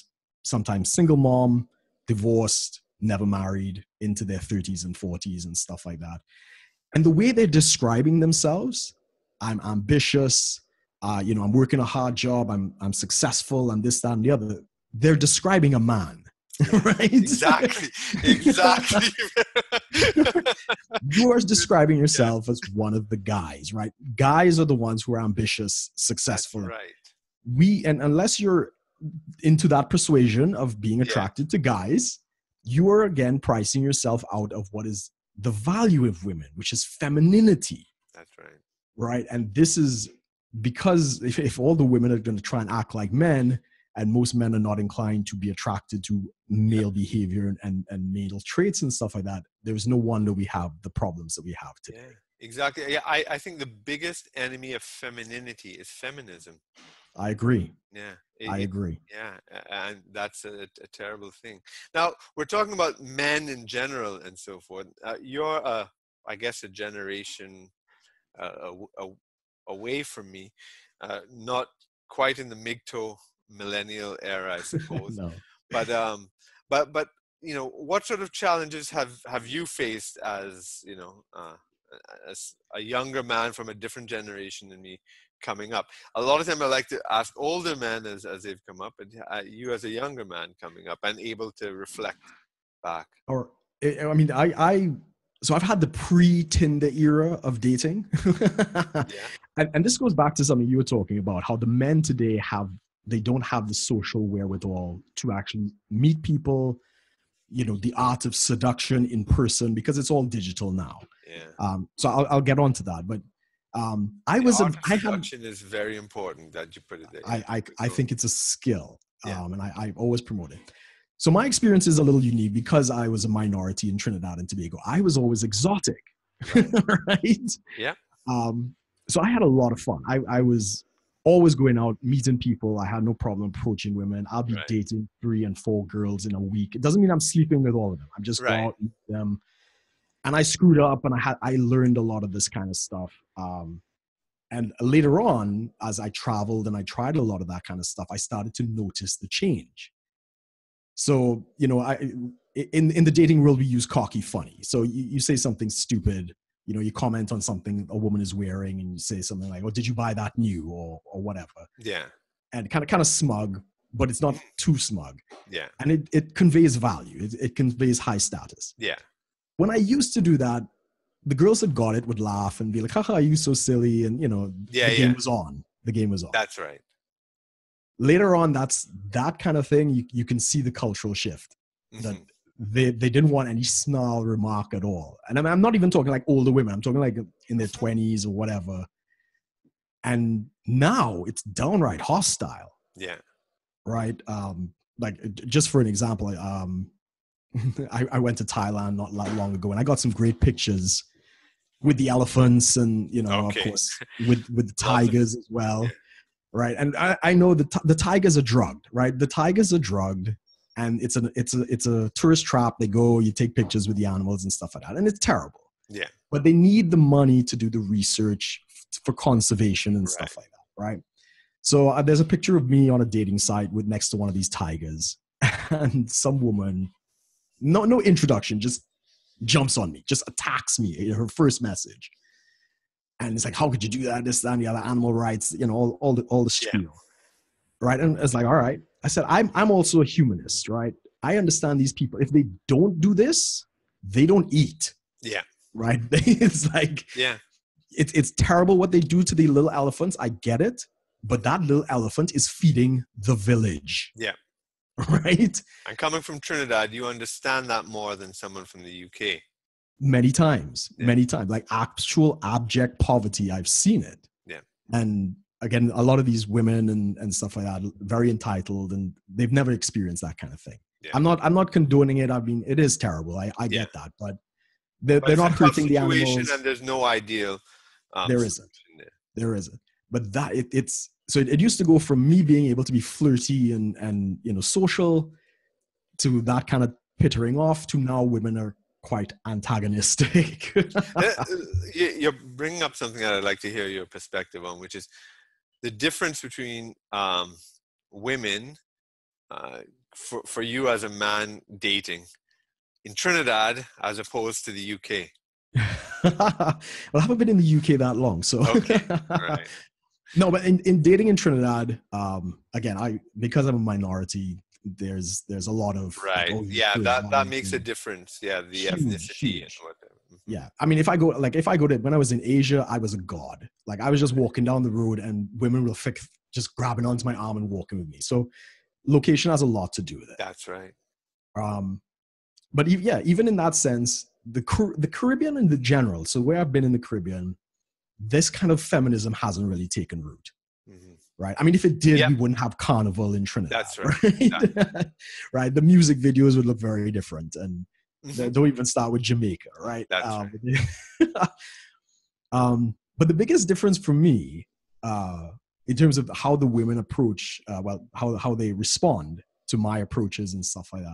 sometimes single mom, divorced, never married, into their 30s and 40s and stuff like that. And the way they're describing themselves, I'm ambitious, you know, I'm working a hard job, I'm successful, I'm this, that, and the other. They're describing a man, right? Exactly. You are describing yourself as one of the guys, right? Guys are the ones who are ambitious, successful. That's right. And unless you're into that persuasion of being attracted to guys, you are again pricing yourself out of what is the value of women, which is femininity. That's right. Right? And this is... because if all the women are going to try and act like men, and most men are not inclined to be attracted to male behavior and male traits and stuff like that, there's no wonder we have the problems that we have today. Yeah, exactly. Yeah, I think the biggest enemy of femininity is feminism. I agree. Yeah. I agree. Yeah. And that's a terrible thing. Now, we're talking about men in general and so forth. You're, I guess, a generation... away from me, not quite in the MGTOW millennial era, I suppose. No. But you know, what sort of challenges have you faced as, you know, as a younger man from a different generation than me coming up? A lot of time I like to ask older men as they've come up, and you as a younger man coming up and able to reflect back. Or I mean, so I've had the pre-Tinder era of dating. And this goes back to something you were talking about, how the men today don't have the social wherewithal to actually meet people, you know, the art of seduction in person, because it's all digital now. Yeah. So I'll get on to that. But seduction is very important that you put it there. I think it's a skill, yeah. And I always promote it. So my experience is a little unique because I was a minority in Trinidad and Tobago. I was always exotic, right? Right? Yeah. So I had a lot of fun. I was always going out, meeting people. I had no problem approaching women. I'll be dating 3 and 4 girls in a week. It doesn't mean I'm sleeping with all of them. I'm just going out and meet them. And I screwed up, and I learned a lot of this kind of stuff. And later on, as I traveled and I tried a lot of that kind of stuff, I started to notice the change. So, you know, in the dating world, we use cocky funny. So you say something stupid, you know, you comment on something a woman is wearing, and you say something like, "Oh, did you buy that new?" or whatever. Yeah. And kind of smug, but it's not too smug. Yeah. And it conveys value. It conveys high status. Yeah. When I used to do that, the girls that got it would laugh and be like, "Haha, you so silly," and you know, game was on. The game was on. That's right. Later on, that kind of thing, you can see the cultural shift. Mm-hmm. That they didn't want any snarl remark at all. And I mean, I'm not even talking like older women. I'm talking like in their 20s or whatever. And now it's downright hostile. Yeah. Right? Like, just for an example, I went to Thailand not that long ago, and I got some great pictures with the elephants and, you know, of course, with the tigers as well. Yeah. Right. And I know the tigers are drugged, right? The tigers are drugged, and it's a tourist trap. They go, you take pictures with the animals and stuff like that. And it's terrible. Yeah. But they need the money to do the research for conservation and stuff like that. Right. So there's a picture of me on a dating site next to one of these tigers, and some woman, no introduction, just jumps on me, just attacks me in her first message. And it's like, how could you do that? This, that, and the other, animal rights, you know, all the spiel, right? And it's like, all right. I said, I'm also a humanist, right? I understand these people. If they don't do this, they don't eat. Yeah. Right? It's like, yeah, it's terrible what they do to the little elephants. I get it, but that little elephant is feeding the village. Yeah. Right? And coming from Trinidad, you understand that more than someone from the UK. Many times, like actual abject poverty. I've seen it. Yeah. And again, a lot of these women and stuff like that, very entitled, and they've never experienced that kind of thing. Yeah. I'm not condoning it. I mean, it is terrible. I get that, but they're not hurting the animals. And there's no ideal. There isn't. There isn't. But that it's so it used to go from me being able to be flirty and you know, social, to that kind of pittering off, to now women are quite antagonistic. You're bringing up something that I'd like to hear your perspective on, which is the difference between women for you as a man dating in Trinidad as opposed to the UK. Well, I haven't been in the UK that long, so okay. Right. No, but in dating in Trinidad, again, because I'm a minority, there's a lot of that makes a difference, the ethnicity and whatever. I mean, if I go to when I was in Asia, I was a god. Like, I was just walking down the road and women were just grabbing onto my arm and walking with me. So location has a lot to do with it. That's right. But even in that sense, the Caribbean in the general, so where I've been in the Caribbean, this kind of feminism hasn't really taken root. Mm-hmm. Right. I mean, if it did, we wouldn't have Carnival in Trinidad. That's right. Right? Yeah. Right. The music videos would look very different, and don't even start with Jamaica. Right. That's right. But the biggest difference for me, in terms of how the women approach, how they respond to my approaches and stuff like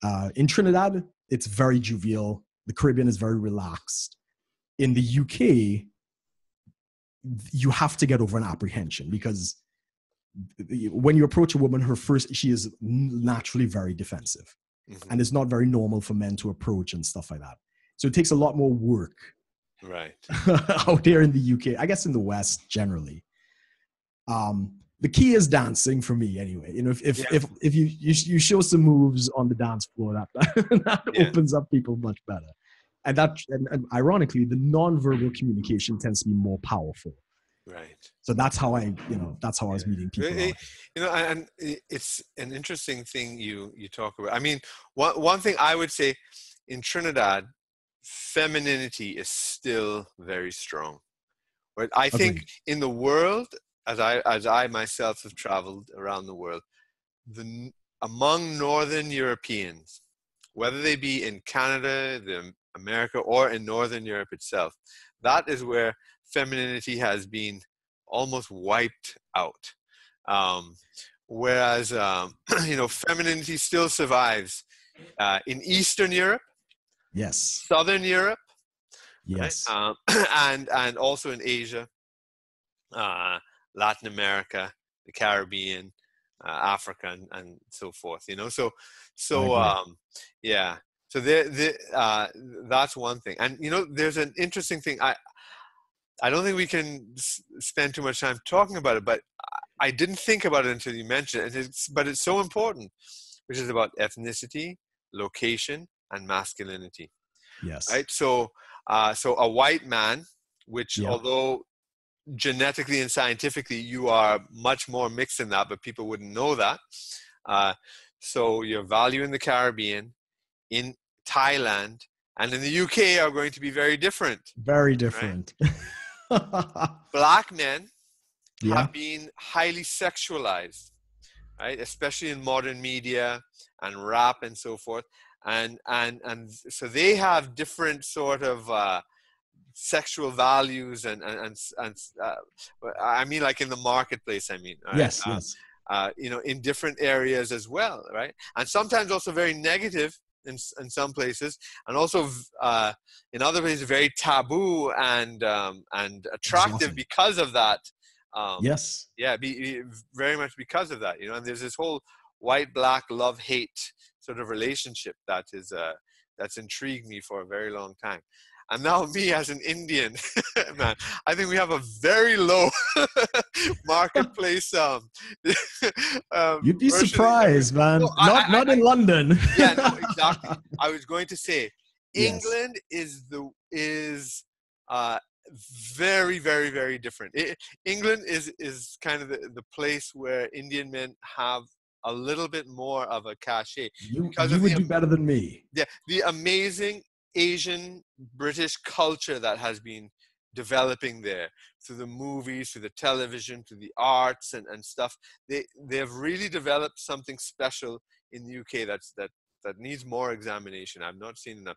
that. In Trinidad, it's very jovial. The Caribbean is very relaxed. In the UK, you have to get over an apprehension, because when you approach a woman, she is naturally very defensive, and it's not very normal for men to approach and stuff like that. So it takes a lot more work, right? Out there in the UK, I guess in the West generally. The key is dancing for me, anyway. You know, if you show some moves on the dance floor, that opens up people much better. And ironically, the nonverbal communication tends to be more powerful. Right. So that's how I was meeting people. And it's an interesting thing you talk about. I mean, one thing I would say in Trinidad, femininity is still very strong. Right? I think in the world, as I myself have traveled around the world, among Northern Europeans, whether they be in Canada, America, or in Northern Europe itself, that is where femininity has been almost wiped out. Whereas, femininity still survives in Eastern Europe. Yes. Southern Europe. Yes. Right? And also in Asia, Latin America, the Caribbean, Africa, and so forth, So that's one thing. And, there's an interesting thing. I don't think we can spend too much time talking about it, but I didn't think about it until you mentioned it. But it's so important, which is about ethnicity, location, and masculinity. Yes. Right. So a white man, which although genetically and scientifically you are much more mixed than that, but people wouldn't know that. So your value in the Caribbean, in Thailand, and in the UK are going to be very different. Very different. Right? Black men have been highly sexualized, right? Especially in modern media and rap and so forth. And so they have different sort of sexual values and I mean, like in the marketplace, right? Yes. In different areas as well, right? And sometimes also very negative in some places, and also in other places very taboo and attractive because of that. Very much because of that. And there's this whole white-black love-hate sort of relationship that is that's intrigued me for a very long time. And now me as an Indian, man, I think we have a very low marketplace. You'd be surprised, man. Not in London. Yeah, no, exactly. I was going to say, England is very, very, very different. England is kind of the place where Indian men have a little bit more of a cachet. You would do better than me. Yeah, the amazing Asian British culture that has been developing there through the movies, through the television, through the arts and stuff. They have really developed something special in the UK that needs more examination. I've not seen enough.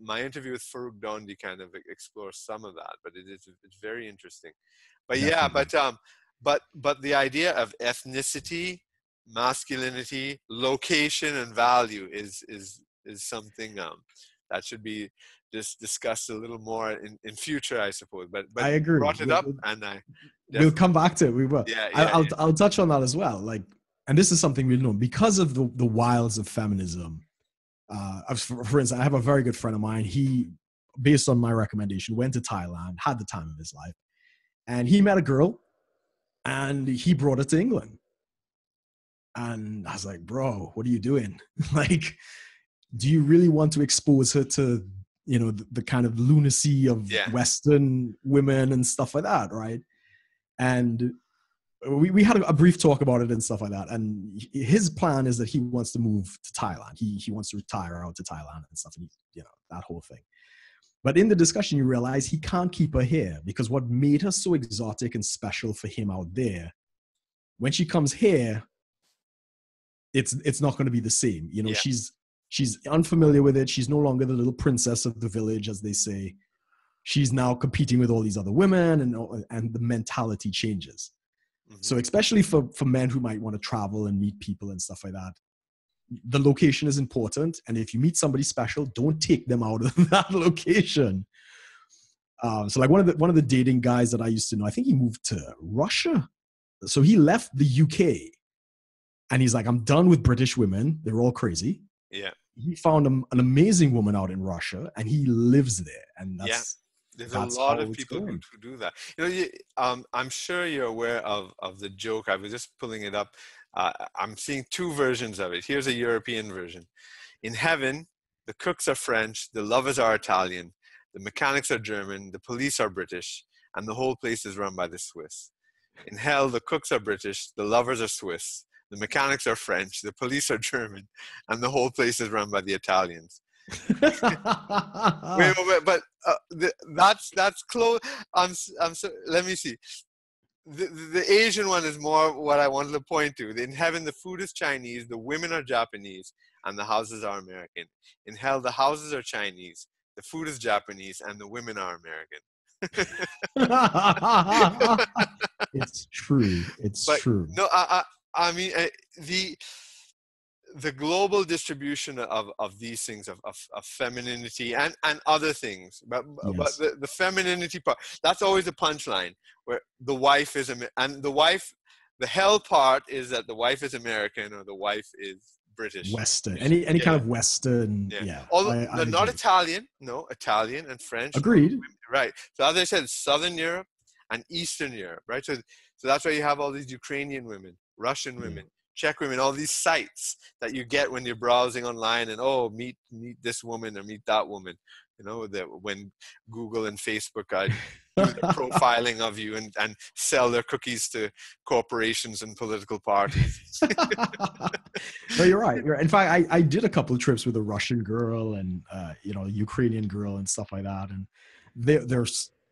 My interview with Farooq Dondi kind of explores some of that, but it's very interesting. But but the idea of ethnicity, masculinity, location, and value is something that should be just discussed a little more in future, I suppose. But I agree. Brought it up, and we'll come back to it. We will. Yeah, I'll touch on that as well. Like, and this is something we know because of the wilds of feminism. For instance, I have a very good friend of mine. He, based on my recommendation, went to Thailand, had the time of his life, and he met a girl, and he brought her to England. And I was like, bro, what are you doing? Like, do you really want to expose her to, the kind of lunacy of Western women and stuff like that, right? And we had a brief talk about it and stuff like that. And his plan is that he wants to move to Thailand. He wants to retire out to Thailand and stuff, and that whole thing. But in the discussion, you realize he can't keep her here because what made her so exotic and special for him out there, when she comes here, it's not going to be the same. She's unfamiliar with it. She's no longer the little princess of the village, as they say. She's now competing with all these other women, and the mentality changes. Mm-hmm. So especially for men who might want to travel and meet people and stuff like that, the location is important. And if you meet somebody special, don't take them out of that location. So like one of the dating guys that I used to know, I think he moved to Russia. So he left the UK, and he's like, I'm done with British women. They're all crazy. Yeah. He found an amazing woman out in Russia, and he lives there. And there's a lot of people who do that. I'm sure you're aware of the joke. I was just pulling it up. I'm seeing two versions of it. Here's a European version. In heaven, the cooks are French, the lovers are Italian, the mechanics are German, the police are British, and the whole place is run by the Swiss. In hell, the cooks are British, the lovers are Swiss, the mechanics are French, the police are German, and the whole place is run by the Italians. That's close. I'm so, let me see. The Asian one is more what I wanted to point to. In heaven, the food is Chinese, the women are Japanese, and the houses are American. In hell, the houses are Chinese, the food is Japanese, and the women are American. It's true. It's true. No, I mean, the global distribution of these things, of femininity and other things, but the femininity part, that's always the punchline, where the wife is, and the wife, the hell part is that the wife is American or the wife is British. Western, any kind of Western, yeah. Although, I not agree. Italian, no, Italian and French. Agreed. Right. So as I said, Southern Europe and Eastern Europe, right? So that's why you have all these Ukrainian women, Russian women, Czech women, all these sites that you get when you're browsing online and, oh, meet this woman or meet that woman, you know, that when Google and Facebook are doing the profiling of you and sell their cookies to corporations and political parties. No, you're right. In fact, I did a couple of trips with a Russian girl and, you know, Ukrainian girl and stuff like that. And they're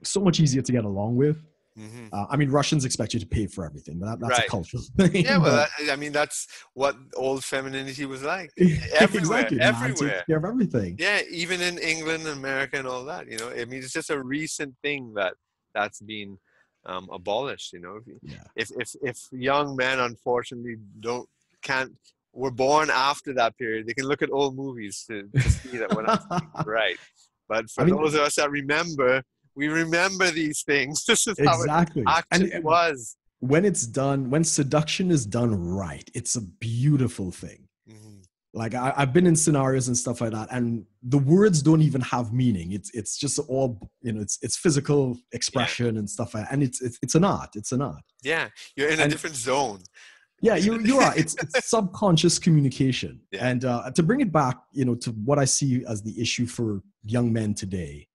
so much easier to get along with. Mm-hmm. I mean, Russians expect you to pay for everything, but that's right. A cultural thing. Yeah, well, that's what old femininity was like. Everywhere, exactly. Everywhere. You have everything. Yeah, even in England, America, and all that. You know, I mean, it's just a recent thing that's been abolished. You know, if young men unfortunately were born after that period, they can look at old movies to see that what I'm saying, right. But for those of us that remember. We remember these things. This is exactly how it actually was. When it's done, when seduction is done right, it's a beautiful thing. Mm-hmm. Like I've been in scenarios and stuff like that, and the words don't even have meaning. It's just all, you know, it's physical expression and stuff like that. And it's an art. It's an art. Yeah, you're in a different zone. Yeah, you are. It's subconscious communication. Yeah. And to bring it back, you know, to what I see as the issue for young men today.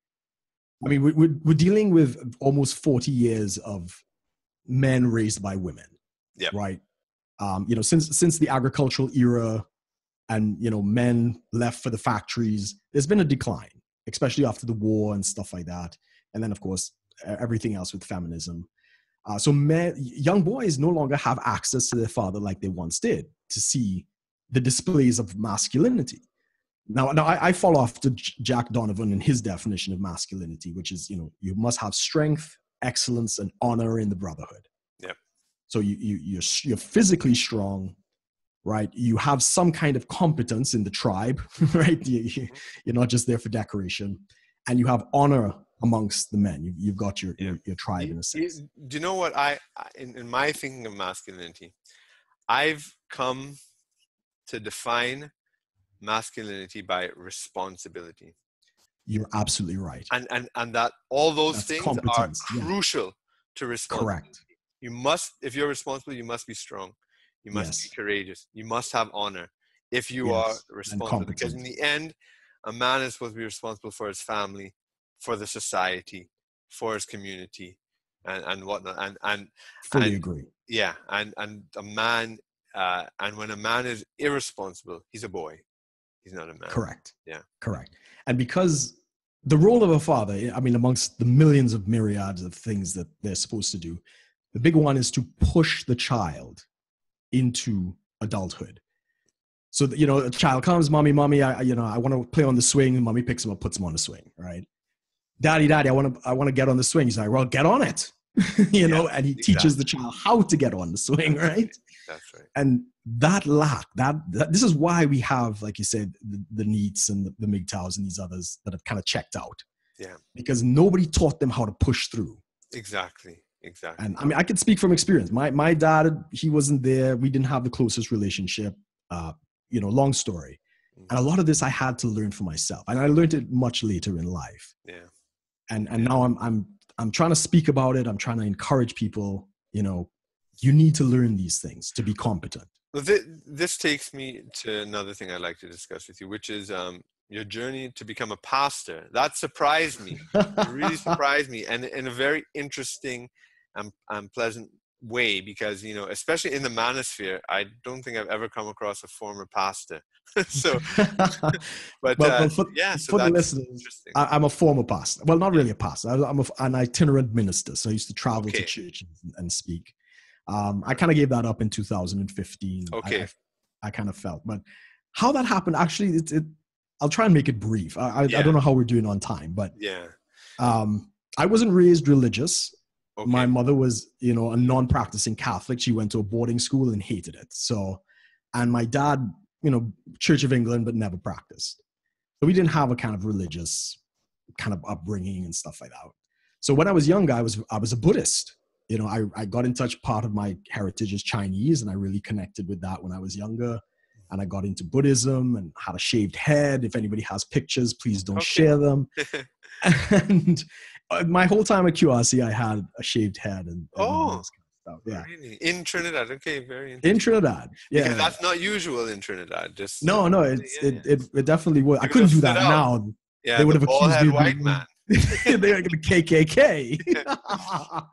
I mean, we're dealing with almost 40 years of men raised by women, right? You know, since the agricultural era and, you know, men left for the factories, there's been a decline, especially after the war and stuff like that. And then, of course, everything else with feminism. So young boys no longer have access to their father like they once did to see the displays of masculinity. Now I fall off to Jack Donovan and his definition of masculinity, which is, you know, you must have strength, excellence, and honor in the brotherhood. Yep. So you're physically strong, right? You have some kind of competence in the tribe, right? You're not just there for decoration, and you have honor amongst the men. You've got your tribe in a sense. Do you know what in my thinking of masculinity, I've come to define masculinity by responsibility. You're absolutely right, and that all those That's things are crucial to responsibility. Correct. You must, if you're responsible, you must be strong, you must be courageous, you must have honor if you are responsible, because in the end a man is supposed to be responsible for his family, for the society, for his community, and whatnot, and fully agree. Yeah. And a man, and when a man is irresponsible, he's a boy. He's not a man. Correct. Yeah. Correct. And because the role of a father, I mean, amongst the millions of myriads of things that they're supposed to do, the big one is to push the child into adulthood. So, that, you know, a child comes, mommy, I want to play on the swing. And mommy picks him up, puts him on the swing, right? Daddy, I want to get on the swing. He's like, well, get on it. You know, and he teaches the child how to get on the swing, right? That's right. And that lack, that this is why we have, like you said, the NEETs and the MGTOWs and these others that have kind of checked out. Yeah. Because nobody taught them how to push through. Exactly. And I mean, I can speak from experience. My dad, he wasn't there. We didn't have the closest relationship. You know, long story. Mm-hmm. And a lot of this I had to learn for myself. And I learned it much later in life. Yeah. And now I'm trying to speak about it. I'm trying to encourage people, you know, you need to learn these things to be competent. Well, this takes me to another thing I'd like to discuss with you, which is your journey to become a pastor. That surprised me. It really surprised me, and in a very interesting and pleasant way, because, you know, especially in the manosphere, I don't think I've ever come across a former pastor. So, but well, for the listeners, I'm a former pastor. Well, not really a pastor. I'm an itinerant minister. So I used to travel to churches and speak. I kind of gave that up in 2015. Okay. I kind of felt, but how that happened, actually, I'll try and make it brief. I don't know how we're doing on time, but I wasn't raised religious. Okay. My mother was, you know, a non-practicing Catholic. She went to a boarding school and hated it. So, and my dad, you know, Church of England, but never practiced. So we didn't have a kind of religious kind of upbringing and stuff like that. So when I was younger, I was a Buddhist. You know, I got in touch. Part of my heritage is Chinese, and I really connected with that when I was younger. And I got into Buddhism and had a shaved head. If anybody has pictures, please don't share them. And my whole time at QRC, I had a shaved head and all this kind of stuff. Yeah. Really? In Trinidad. Okay, very interesting. In Trinidad. Yeah. Because that's not usual in Trinidad. Just no, it definitely was. I couldn't do that now. Yeah, they would have accused me of white man. They were the KKK.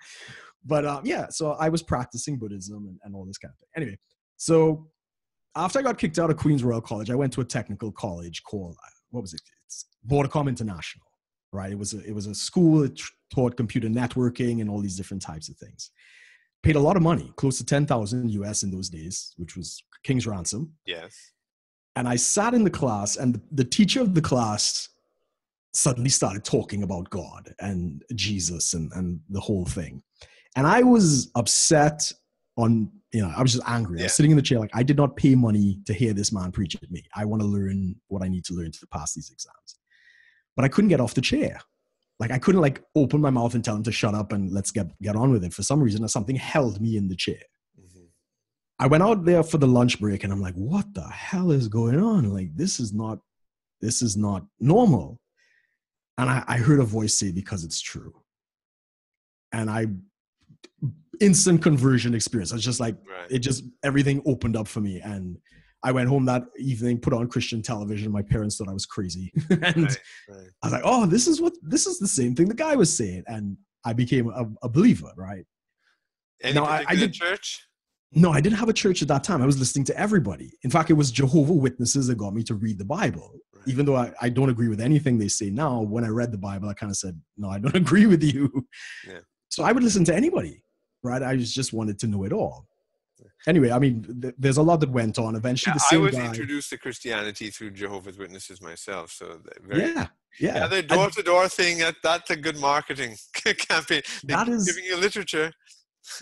But so I was practicing Buddhism and all this kind of thing. Anyway, so after I got kicked out of Queen's Royal College, I went to a technical college called, what was it? It's Broadcom International, right? It was a school that taught computer networking and all these different types of things. Paid a lot of money, close to $10,000 US in those days, which was King's Ransom. Yes. And I sat in the class, and the teacher of the class suddenly started talking about God and Jesus and the whole thing. And I was upset. I was just angry. I was sitting in the chair like, I did not pay money to hear this man preach at me. I want to learn what I need to learn to pass these exams. But I couldn't get off the chair. Like, I couldn't open my mouth and tell him to shut up and let's get on with it. For some reason, something held me in the chair. Mm-hmm. I went out there for the lunch break and I'm like, what the hell is going on? Like, this is not normal. And I heard a voice say, because it's true. And instant conversion experience. I was just like, everything opened up for me. And I went home that evening, put on Christian television. My parents thought I was crazy. And I was like, oh, this is the same thing the guy was saying. And I became a believer, right? Any particular church? No, I didn't have a church at that time. I was listening to everybody. In fact, it was Jehovah's Witnesses that got me to read the Bible. Right. Even though I don't agree with anything they say now, when I read the Bible, I kind of said, no, I don't agree with you. Yeah. So I would listen to anybody. Right, I just wanted to know it all. Anyway, I mean, there's a lot that went on. Eventually, the same guy. I was introduced to Christianity through Jehovah's Witnesses myself. So the door-to-door thing. That's a good marketing campaign. They're giving you literature.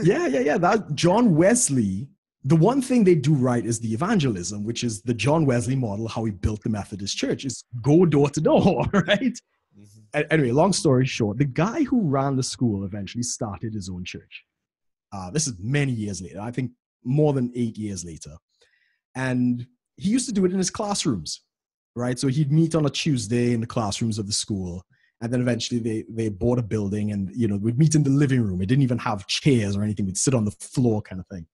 That John Wesley. The one thing they do right is the evangelism, which is the John Wesley model. How he built the Methodist Church is go door to door, right? Mm-hmm. Anyway, long story short, the guy who ran the school eventually started his own church. This is many years later, I think more than 8 years later. And he used to do it in his classrooms, right? So he'd meet on a Tuesday in the classrooms of the school. And then eventually they bought a building and, you know, we'd meet in the living room. It didn't even have chairs or anything. We'd sit on the floor kind of thing.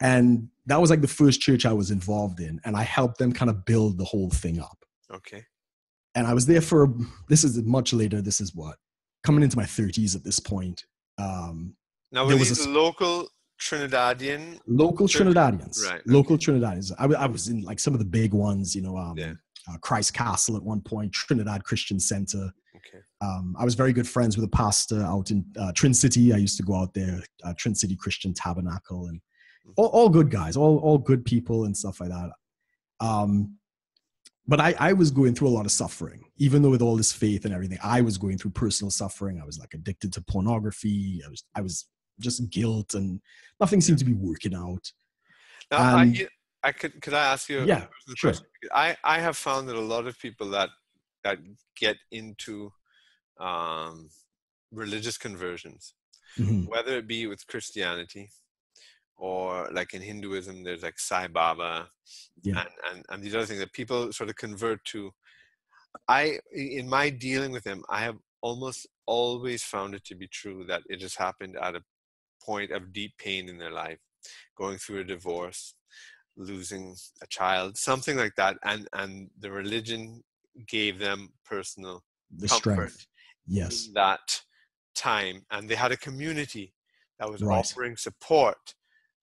And that was like the first church I was involved in. And I helped them kind of build the whole thing up. Okay. And I was there for, this is much later. This is what? Coming into my 30s at this point. Now, were these local Trinidadian? Local Trinidadians. Right. Local Trinidadians. I was in like some of the big ones, you know, Christ Castle at one point, Trinidad Christian Center. Okay. I was very good friends with a pastor out in Trin City. I used to go out there, Trin City Christian Tabernacle, and all good guys, all good people and stuff like that. But I was going through a lot of suffering, even though with all this faith and everything, I was going through personal suffering. I was like addicted to pornography. I was just guilt and nothing seemed to be working out. Now, could I ask you? Yeah, sure. I have found that a lot of people that get into religious conversions, mm-hmm. whether it be with Christianity or like in Hinduism, there's like Sai Baba and these other things that people sort of convert to. In my dealing with them, I have almost always found it to be true that it has happened at a point of deep pain in their life, going through a divorce, losing a child, something like that, and the religion gave them personal comfort in that time. And they had a community that was offering support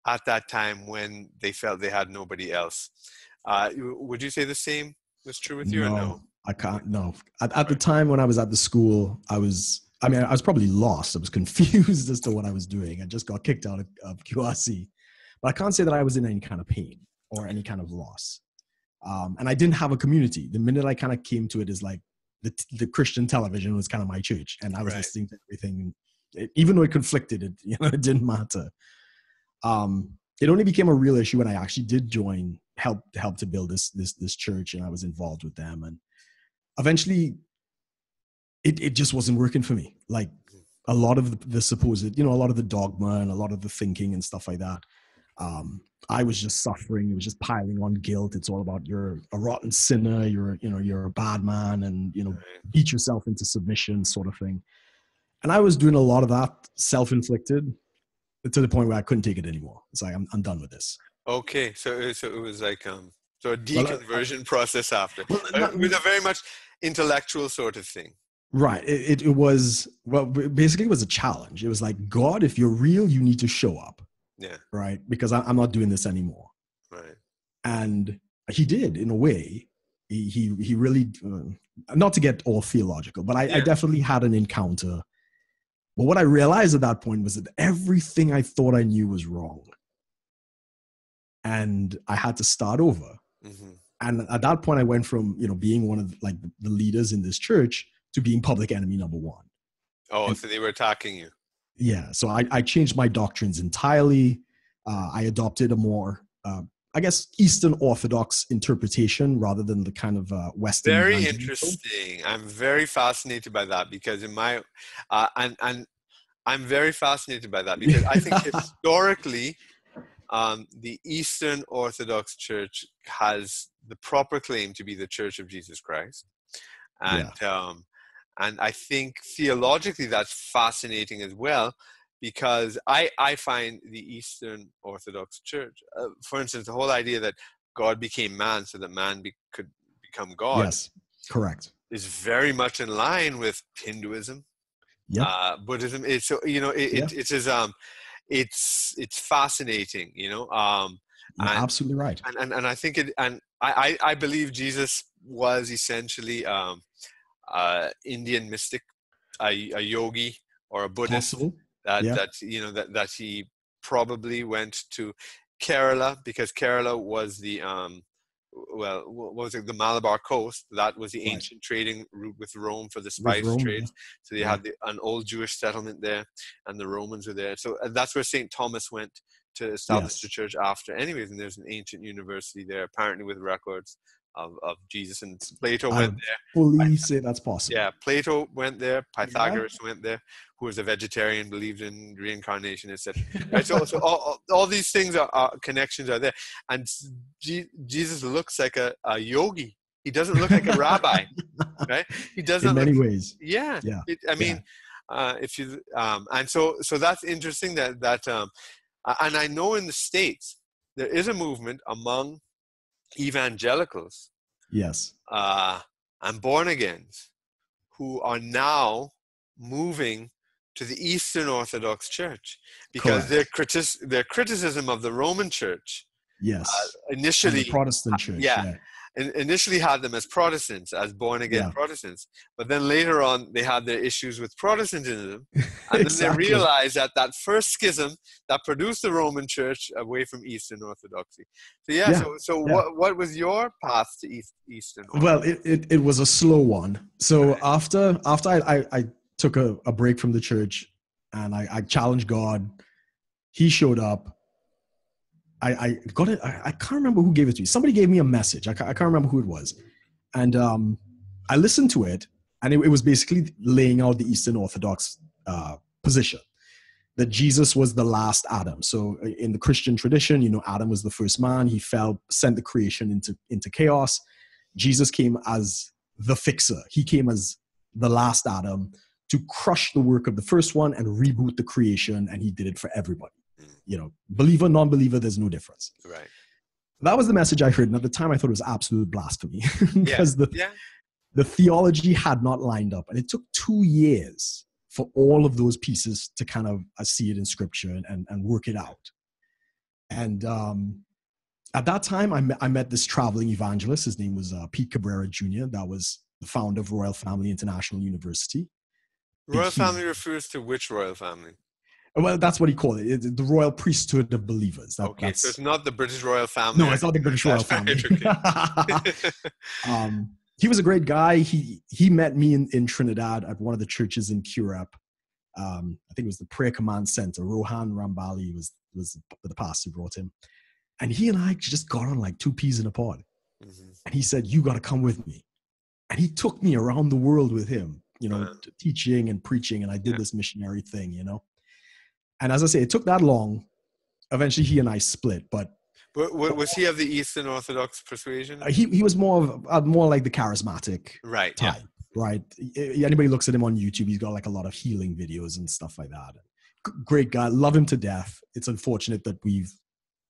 at that time when they felt they had nobody else. Would you say the same was true with you or no? I can't, At the time when I was at the school, I was probably lost. I was confused as to what I was doing. I just got kicked out of QRC. But I can't say that I was in any kind of pain or any kind of loss. And I didn't have a community. The minute I kind of came to it is like the Christian television was kind of my church. And I was listening to everything. Even though it conflicted, it didn't matter. It only became a real issue when I actually did join, help to build this church. And I was involved with them. And eventually, it just wasn't working for me. Like a lot of the supposed, a lot of the dogma and a lot of the thinking and stuff like that. I was just suffering. It was just piling on guilt. It's all about you're a rotten sinner. You're a bad man, and beat yourself into submission, sort of thing. And I was doing a lot of that self-inflicted to the point where I couldn't take it anymore. It's like I'm done with this. Okay, so it was like a deconversion process after. It was a very much intellectual sort of thing. Right. It was basically it was a challenge. It was like, God, if you're real, you need to show up. Yeah. Right. Because I'm not doing this anymore. Right. And he did, in a way. He really, not to get all theological, but I definitely had an encounter. But what I realized at that point was that everything I thought I knew was wrong. And I had to start over. Mm-hmm. And at that point, I went from, being one of the leaders in this church to being public enemy number one. Oh, so they were attacking you. Yeah. So I changed my doctrines entirely. I adopted a more, Eastern Orthodox interpretation rather than the kind of Western. Very interesting. I'm very fascinated by that because I'm very fascinated by that because I think historically the Eastern Orthodox Church has the proper claim to be the Church of Jesus Christ. And I think theologically that's fascinating as well, because I find the Eastern Orthodox Church, for instance, the whole idea that God became man so that man could become God. Yes, correct. Is very much in line with Hinduism, Buddhism. It's fascinating, You're absolutely right. And I think I believe Jesus was essentially, Indian mystic, a yogi or a Buddhist. Possible. That he probably went to Kerala because Kerala was the the Malabar coast. That was the ancient trading route with Rome for the spice trade. Yeah. So they had an old Jewish settlement there, and the Romans were there. So that's where St. Thomas went to establish the church after. Anyways, and there's an ancient university there apparently with records of Jesus, and Plato went there. Fully say that's possible. Yeah, Plato went there. Pythagoras went there, who was a vegetarian, believed in reincarnation, etc. Right, so all these things are connections are there. And Jesus looks like a yogi. He doesn't look like a rabbi, right? He doesn't. In many ways. Yeah. Yeah. If you and so that's interesting that and I know in the States there is a movement among evangelicals and born agains who are now moving to the Eastern Orthodox Church because their criticism of the Roman Church initially, and the Protestant Church and initially had them as Protestants, as born again Protestants, but then later on they had their issues with Protestantism and then they realized that first schism that produced the Roman Church away from Eastern Orthodoxy. What was your path to Eastern Orthodoxy? Well, it was a slow one. So after I took a break from the church and I challenged God, he showed up. I got it. I can't remember who gave it to me. Somebody gave me a message. I can't remember who it was. And I listened to it, and it was basically laying out the Eastern Orthodox position that Jesus was the last Adam. So in the Christian tradition, Adam was the first man. He fell, sent the creation into chaos. Jesus came as the fixer. He came as the last Adam to crush the work of the first one and reboot the creation, and he did it for everybody. Believer, non-believer, there's no difference. Right. That was the message I heard. And at the time I thought it was absolute blasphemy because the theology had not lined up. And it took 2 years for all of those pieces to kind of see it in scripture and work it out. And at that time, I met this traveling evangelist. His name was Pete Cabrera Jr. That was the founder of Royal Family International University. Royal Family refers to which Royal Family? Well, that's what he called it, the Royal Priesthood of Believers. Okay, so it's not the British Royal Family. No, it's not the British Royal Family. He was a great guy. He met me in Trinidad at one of the churches in Curep. I think it was the Prayer Command Center. Rohan Rambali was the pastor who brought him. And he and I just got on like two peas in a pod. Mm-hmm. And he said, you got to come with me. And he took me around the world with him, you know, teaching and preaching. And I did this missionary thing, you know. And as I say, it took that long. Eventually, he and I split. But was he of the Eastern Orthodox persuasion? He was more like the charismatic type, right? Anybody looks at him on YouTube, he's got like a lot of healing videos and stuff like that. Great guy, love him to death. It's unfortunate that we've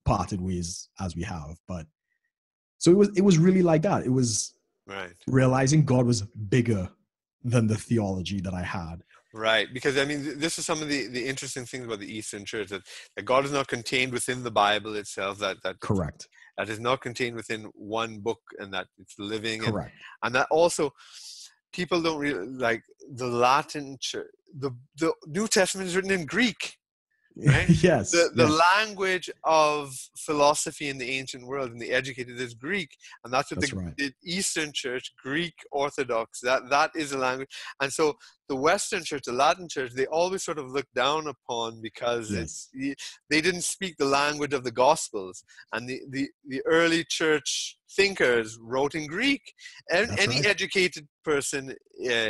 parted ways as we have, but so it was really like that. It was realizing God was bigger than the theology that I had. Right, because I mean, this is some of the interesting things about the Eastern Church, that God is not contained within the Bible itself. Correct. That is not contained within one book, and that it's living. Correct. And that also, people don't really like the Latin Church. The New Testament is written in Greek, right? Yes. The language of philosophy in the ancient world and the educated is Greek, and that's what the Eastern Church, Greek Orthodox. That is a language, and so. The Western Church, the Latin Church, they always sort of look down upon because they didn't speak the language of the Gospels. And the early church thinkers wrote in Greek. And any educated person, in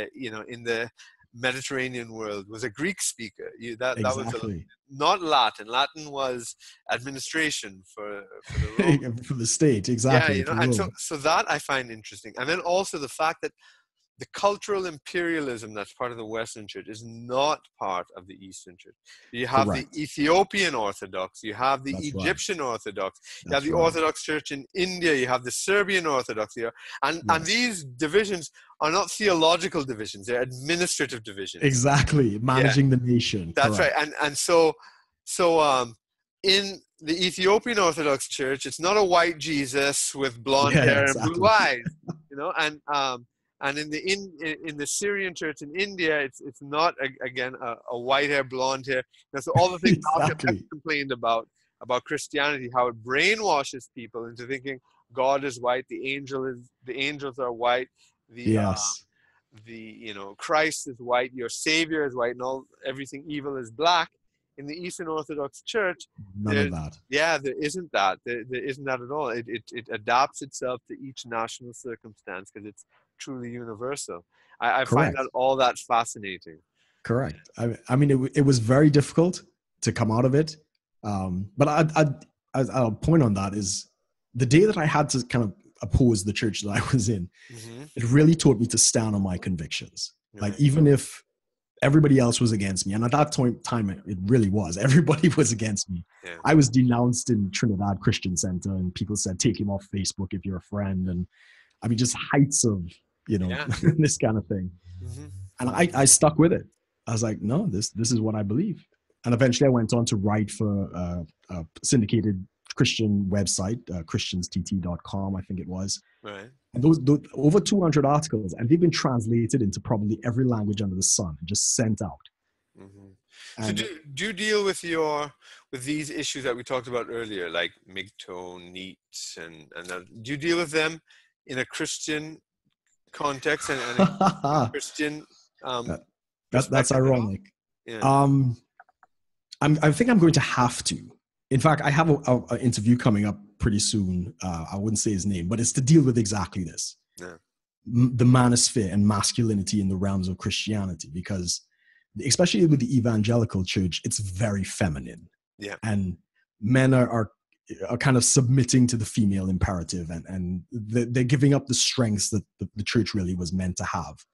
the Mediterranean world was a Greek speaker. That was not Latin. Latin was administration for the Rome. For the state, exactly. Yeah, and so that I find interesting. And then also the fact that the cultural imperialism that's part of the Western Church is not part of the Eastern Church. You have the Ethiopian Orthodox. You have the Egyptian Orthodox. You have the Orthodox Church in India. You have the Serbian Orthodox. And these divisions are not theological divisions. They're administrative divisions. Exactly. Managing the nation. That's right. And so in the Ethiopian Orthodox Church, it's not a white Jesus with blonde hair and blue eyes. You know, and in the Syrian church in India, it's not a white hair, blonde hair. And so all the things Dr. Peck complained about Christianity, how it brainwashes people into thinking God is white, the angels are white, Christ is white, your Savior is white, and everything evil is black. In the Eastern Orthodox Church, there isn't that. There isn't that at all. It adapts itself to each national circumstance because it's truly universal. I find that all that fascinating. Correct. I mean, it was very difficult to come out of it. But I'll point on that is the day that I had to kind of oppose the church that I was in, it really taught me to stand on my convictions. Right. Like even if everybody else was against me, and at that time it really was, everybody was against me. Yeah. I was denounced in Trinidad Christian Center and people said, take him off Facebook if you're a friend. And I mean, just heights of, this kind of thing. Mm-hmm. And I stuck with it. I was like, no, this is what I believe. And eventually I went on to write for a syndicated Christian website, christianstt.com, I think it was. Right. And those over 200 articles, and they've been translated into probably every language under the sun and just sent out. Mm-hmm. So do you deal with these issues that we talked about earlier, like MGTOW, NEETs, and do you deal with them in a Christian context and a Christian that's ironic. Yeah. I think I'm going to have to. In fact, I have an interview coming up pretty soon. I wouldn't say his name, but it's to deal with exactly this. Yeah. The manosphere and masculinity in the realms of Christianity, because especially with the evangelical church, it's very feminine. Yeah. And men are kind of submitting to the female imperative and they're giving up the strengths that the church really was meant to have.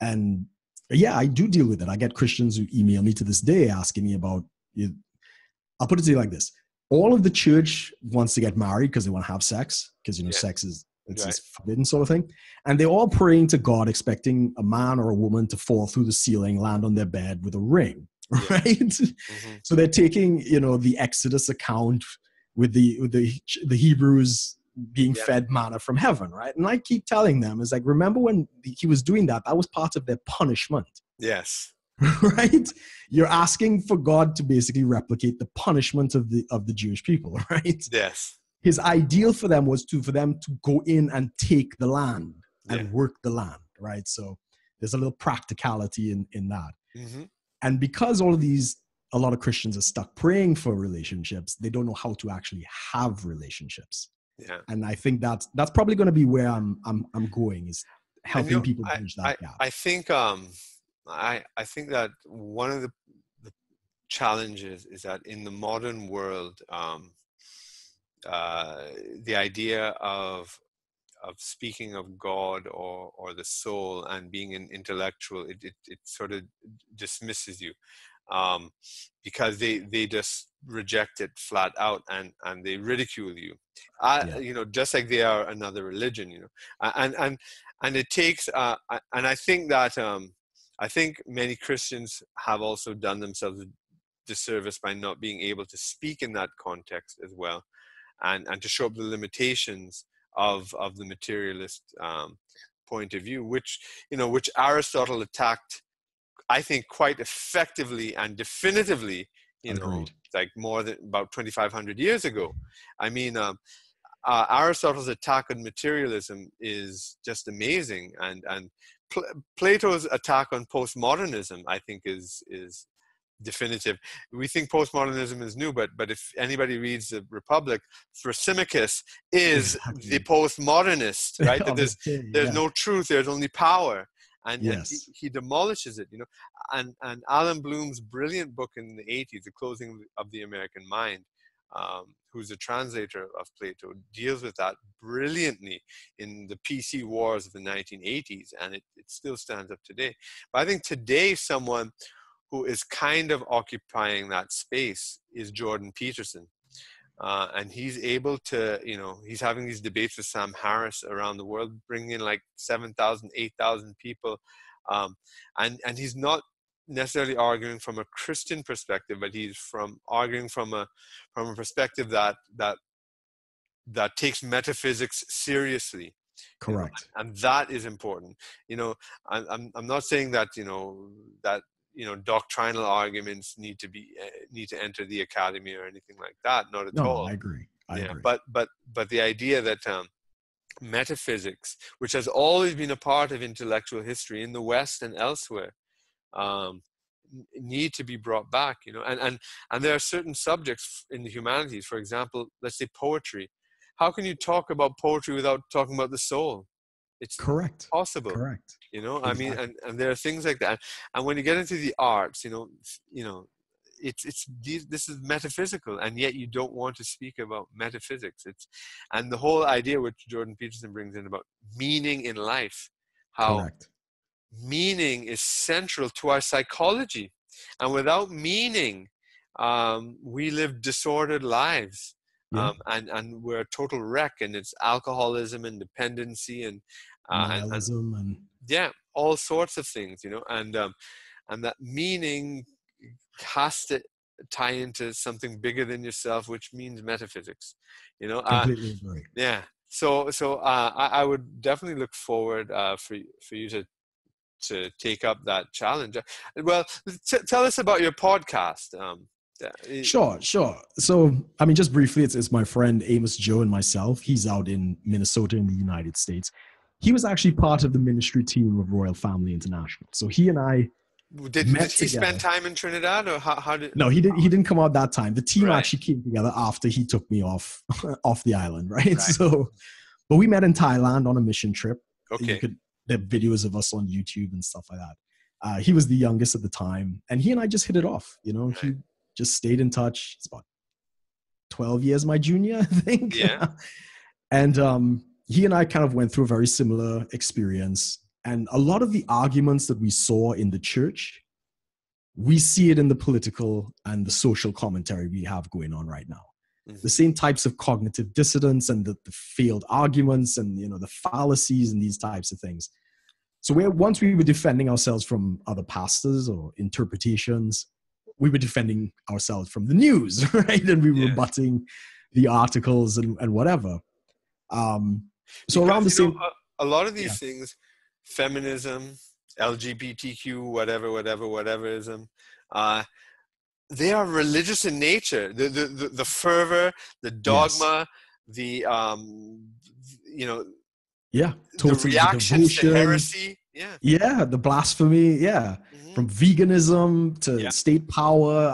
And yeah, I do deal with it. I get Christians who email me to this day asking me about, I'll put it to you like this. All of the church wants to get married because they want to have sex because, sex is It's forbidden sort of thing. And they're all praying to God, expecting a man or a woman to fall through the ceiling, land on their bed with a ring, right? Mm-hmm. So they're taking, you know, the Exodus account with the Hebrews being fed manna from heaven, right? And I keep telling them, it's like, remember when he was doing that? That was part of their punishment. Yes. Right? You're asking for God to basically replicate the punishment of the Jewish people, right? Yes. His ideal for them was for them to go in and take the land and work the land, right? So there's a little practicality in that. Mm-hmm. And because a lot of Christians are stuck praying for relationships, they don't know how to actually have relationships. Yeah. And I think that's probably going to be where I'm going, is helping people manage that gap. I think I think that one of the challenges is that in the modern world, the idea of speaking of God or the soul and being an intellectual, it sort of dismisses you, because they just reject it flat out, and they ridicule you, you know, just like they are another religion, you know, and it takes, and I think that, I think many Christians have also done themselves a disservice by not being able to speak in that context as well, and to show up the limitations of the materialist point of view, which Aristotle attacked, I think, quite effectively and definitively, you know, like more than about 2,500 years ago. I mean, Aristotle's attack on materialism is just amazing, and Plato's attack on postmodernism, I think, is definitive. We think postmodernism is new, but if anybody reads the Republic, Thrasymachus is the postmodernist, right? That there's no truth, there's only power, and he demolishes it, you know. And Alan Bloom's brilliant book in the 80s, The Closing of the American Mind, who's a translator of Plato, deals with that brilliantly in the PC wars of the 1980s, and it still stands up today. But I think today someone who is kind of occupying that space is Jordan Peterson. And he's able to, you know, he's having these debates with Sam Harris around the world, bringing in like 7,000, 8,000 people. And he's not necessarily arguing from a Christian perspective, but he's arguing from a perspective that takes metaphysics seriously. Correct. You know, and that is important. You know, I'm not saying that, you know, that, you know, doctrinal arguments need to enter the academy or anything like that. Not at all. No, I agree. But the idea that metaphysics, which has always been a part of intellectual history in the West and elsewhere, need to be brought back. You know, and there are certain subjects in the humanities, for example, let's say poetry. How can you talk about poetry without talking about the soul? It's correct. Possible. Correct. You know, exactly. I mean, and there are things like that. And when you get into the arts, you know, this is metaphysical, and yet you don't want to speak about metaphysics. And the whole idea which Jordan Peterson brings in about meaning in life, how correct. Meaning is central to our psychology, and without meaning, we live disordered lives. And we're a total wreck, and it's alcoholism and dependency and yeah, all sorts of things, you know, and that meaning has to tie into something bigger than yourself, which means metaphysics, you know. Completely agree. Yeah. So I would definitely look forward for you to take up that challenge. Well, tell us about your podcast. Sure. So, I mean, just briefly, it's my friend Amos Joe and myself. He's out in Minnesota in the United States. He was actually part of the ministry team of Royal Family International. So he and I met he together. Spend time in Trinidad, or how did? No, he didn't come out that time. The team actually came together after he took me off the island, right? So, but we met in Thailand on a mission trip. Okay. There are videos of us on YouTube and stuff like that. He was the youngest at the time, and he and I just hit it off. You know, he just stayed in touch. He's about 12 years my junior, I think. Yeah. And he and I kind of went through a very similar experience. And a lot of the arguments that we saw in the church, we see it in the political and the social commentary we have going on right now. the same types of cognitive dissonance and the failed arguments and, you know, the fallacies and these types of things. So once we were defending ourselves from other pastors or interpretations, we were defending ourselves from the news, right? And we were rebutting the articles and whatever. So because, around the same... a lot of these things, feminism, LGBTQ, whateverism, they are religious in nature. The fervor, the dogma, the, you know... the reactions to heresy. The blasphemy. From veganism to state power.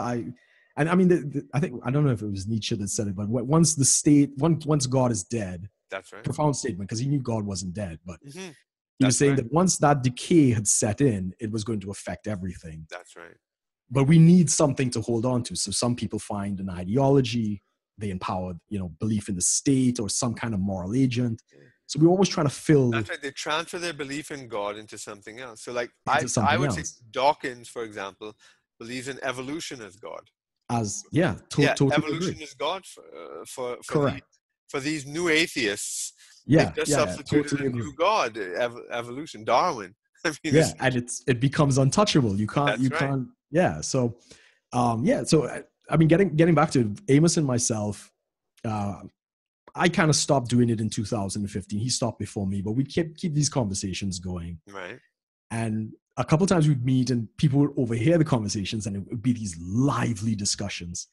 And I mean, I think, I don't know if it was Nietzsche that said it, but once the state, once God is dead, that's right. Profound statement, because he knew God wasn't dead, but he was saying that once that decay had set in, it was going to affect everything. That's right. But we need something to hold on to. So some people find an ideology, they empower, you know, belief in the state or some kind of moral agent. So we're always trying to fill... That's right. They transfer their belief in God into something else. So like, I would say Dawkins, for example, believes in evolution as God. Totally evolution is God for these new atheists. They just substituted a new God, evolution, Darwin. I mean, and it becomes untouchable. You can't... Can't... So, so I mean, getting back to Amos and myself... I kind of stopped doing it in 2015. He stopped before me, but we keep these conversations going. Right. And a couple of times we'd meet and people would overhear the conversations and it would be these lively discussions.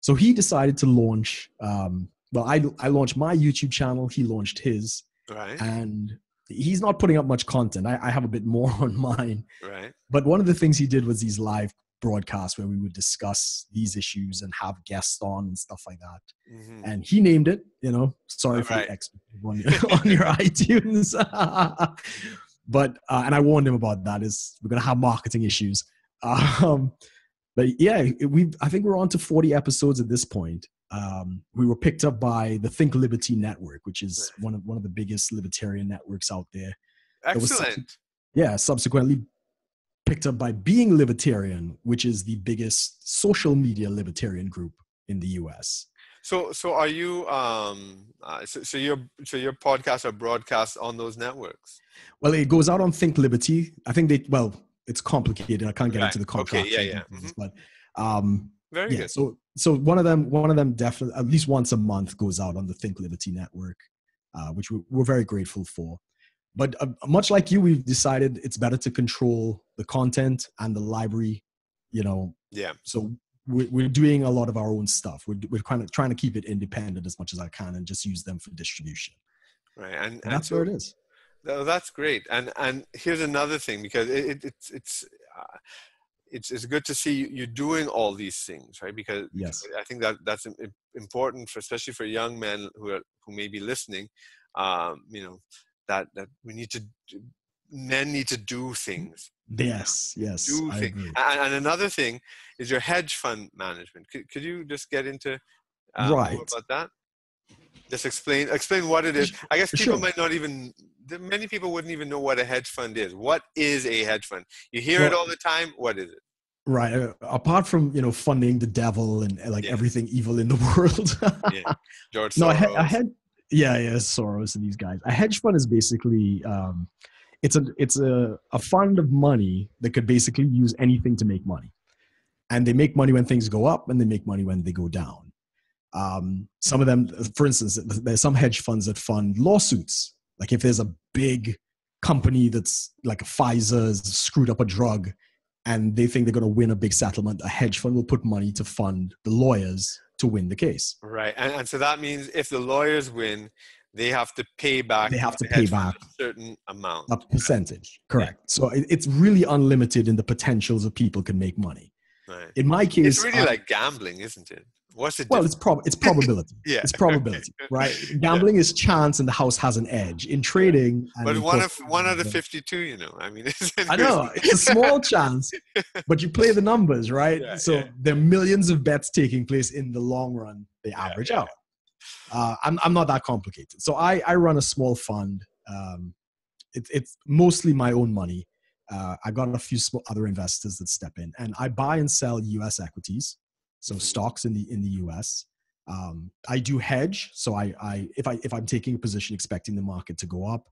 So he decided to launch, I launched my YouTube channel. He launched his. Right. And he's not putting up much content. I have a bit more on mine. Right. But one of the things he did was these live broadcasts where we would discuss these issues and have guests on and stuff like that. Mm-hmm. And he named it, you know, sorry for the X on your iTunes. But, and I warned him about that, is we're going to have marketing issues. But yeah, I think we're on to 40 episodes at this point. We were picked up by the Think Liberty Network, which is one of the biggest libertarian networks out there. Excellent. Subsequently picked up by Being Libertarian, which is the biggest social media libertarian group in the US. So are you your podcasts are broadcast on those networks? Well, it goes out on Think Liberty. I think it's complicated. I can't get into the contract. Okay, but very good. So one of them definitely at least once a month goes out on the Think Liberty network, which we're very grateful for. But much like you, we've decided it's better to control the content and the library, you know. Yeah. So we're doing a lot of our own stuff. We're kind of trying to keep it independent as much as I can and just use them for distribution. Right. And that's where it is. That's great. And here's another thing, because it's good to see you doing all these things, right? Because I think that's important, especially for young men who may be listening, you know. That we need to, men need to do things. Yes. Do things. And another thing is your hedge fund management. Could you just get into more about that? Just explain what it is. I guess people might not even, many people wouldn't even know what a hedge fund is. What is a hedge fund? You hear it all the time. What is it? Right. Apart from, you know, funding the devil and everything evil in the world. George Soros. No, Soros and these guys. A hedge fund is basically it's a fund of money that could basically use anything to make money, and they make money when things go up and they make money when they go down. Some of them, for instance, there's some hedge funds that fund lawsuits. Like if there's a big company that's like a Pfizer's screwed up a drug, and they think they're going to win a big settlement, a hedge fund will put money to fund the lawyers to win the case. Right. And so that means if the lawyers win, they have to pay back. They have to pay back a certain amount. A percentage. Correct. Yeah. So it's really unlimited in the potentials of people can make money. Right. In my case, it's really like gambling, isn't it? What's it? Well, it's probability. It's probability, right? Gambling is chance, and the house has an edge in trading. But one out of 52, you know. I mean, I know it's a small chance, but you play the numbers, right? Yeah, so there are millions of bets taking place. In the long run, they average out. I'm not that complicated. So I run a small fund. It's mostly my own money. I got a few other investors that step in, and I buy and sell U.S. equities. So stocks in the US, I do hedge. So if I'm taking a position expecting the market to go up,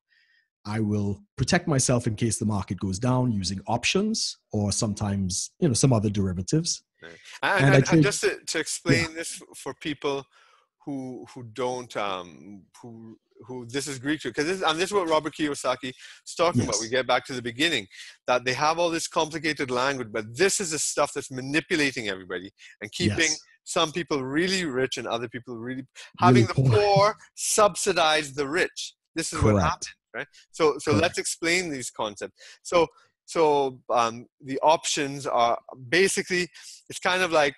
I will protect myself in case the market goes down using options or sometimes, you know, some other derivatives. Right. And just to explain this for people who don't, who this is Greek to, because this is what Robert Kiyosaki is talking about. We get back to the beginning that they have all this complicated language, but this is the stuff that's manipulating everybody and keeping some people really rich and other people really having the poor subsidize the rich. This is what happened, right? So let's explain these concepts. So the options are basically, it's kind of like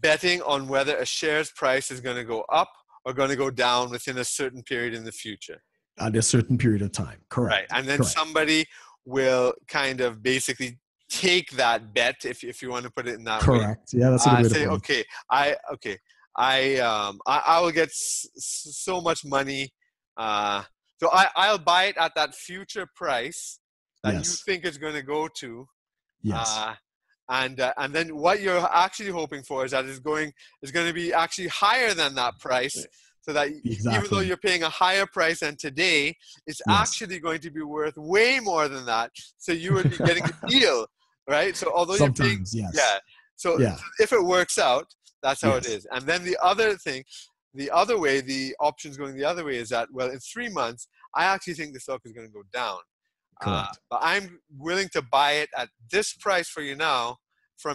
betting on whether a share's price is going to go up or going to go down within a certain period in the future. At a certain period of time, correct. Right. And then somebody will kind of basically take that bet, if you want to put it in that way. Correct. Yeah, that's a good way to put it. I will get so much money. So I'll buy it at that future price that you think it's going to go to. Yes. And then what you're actually hoping for is that it's going to be actually higher than that price, so that even though you're paying a higher price than today, it's actually going to be worth way more than that. So you would be getting a deal, right? So although So if it works out, that's how it is. And then the other way, the options going the other way is that, well, in 3 months, I actually think the stock is going to go down. But I'm willing to buy it at this price from you now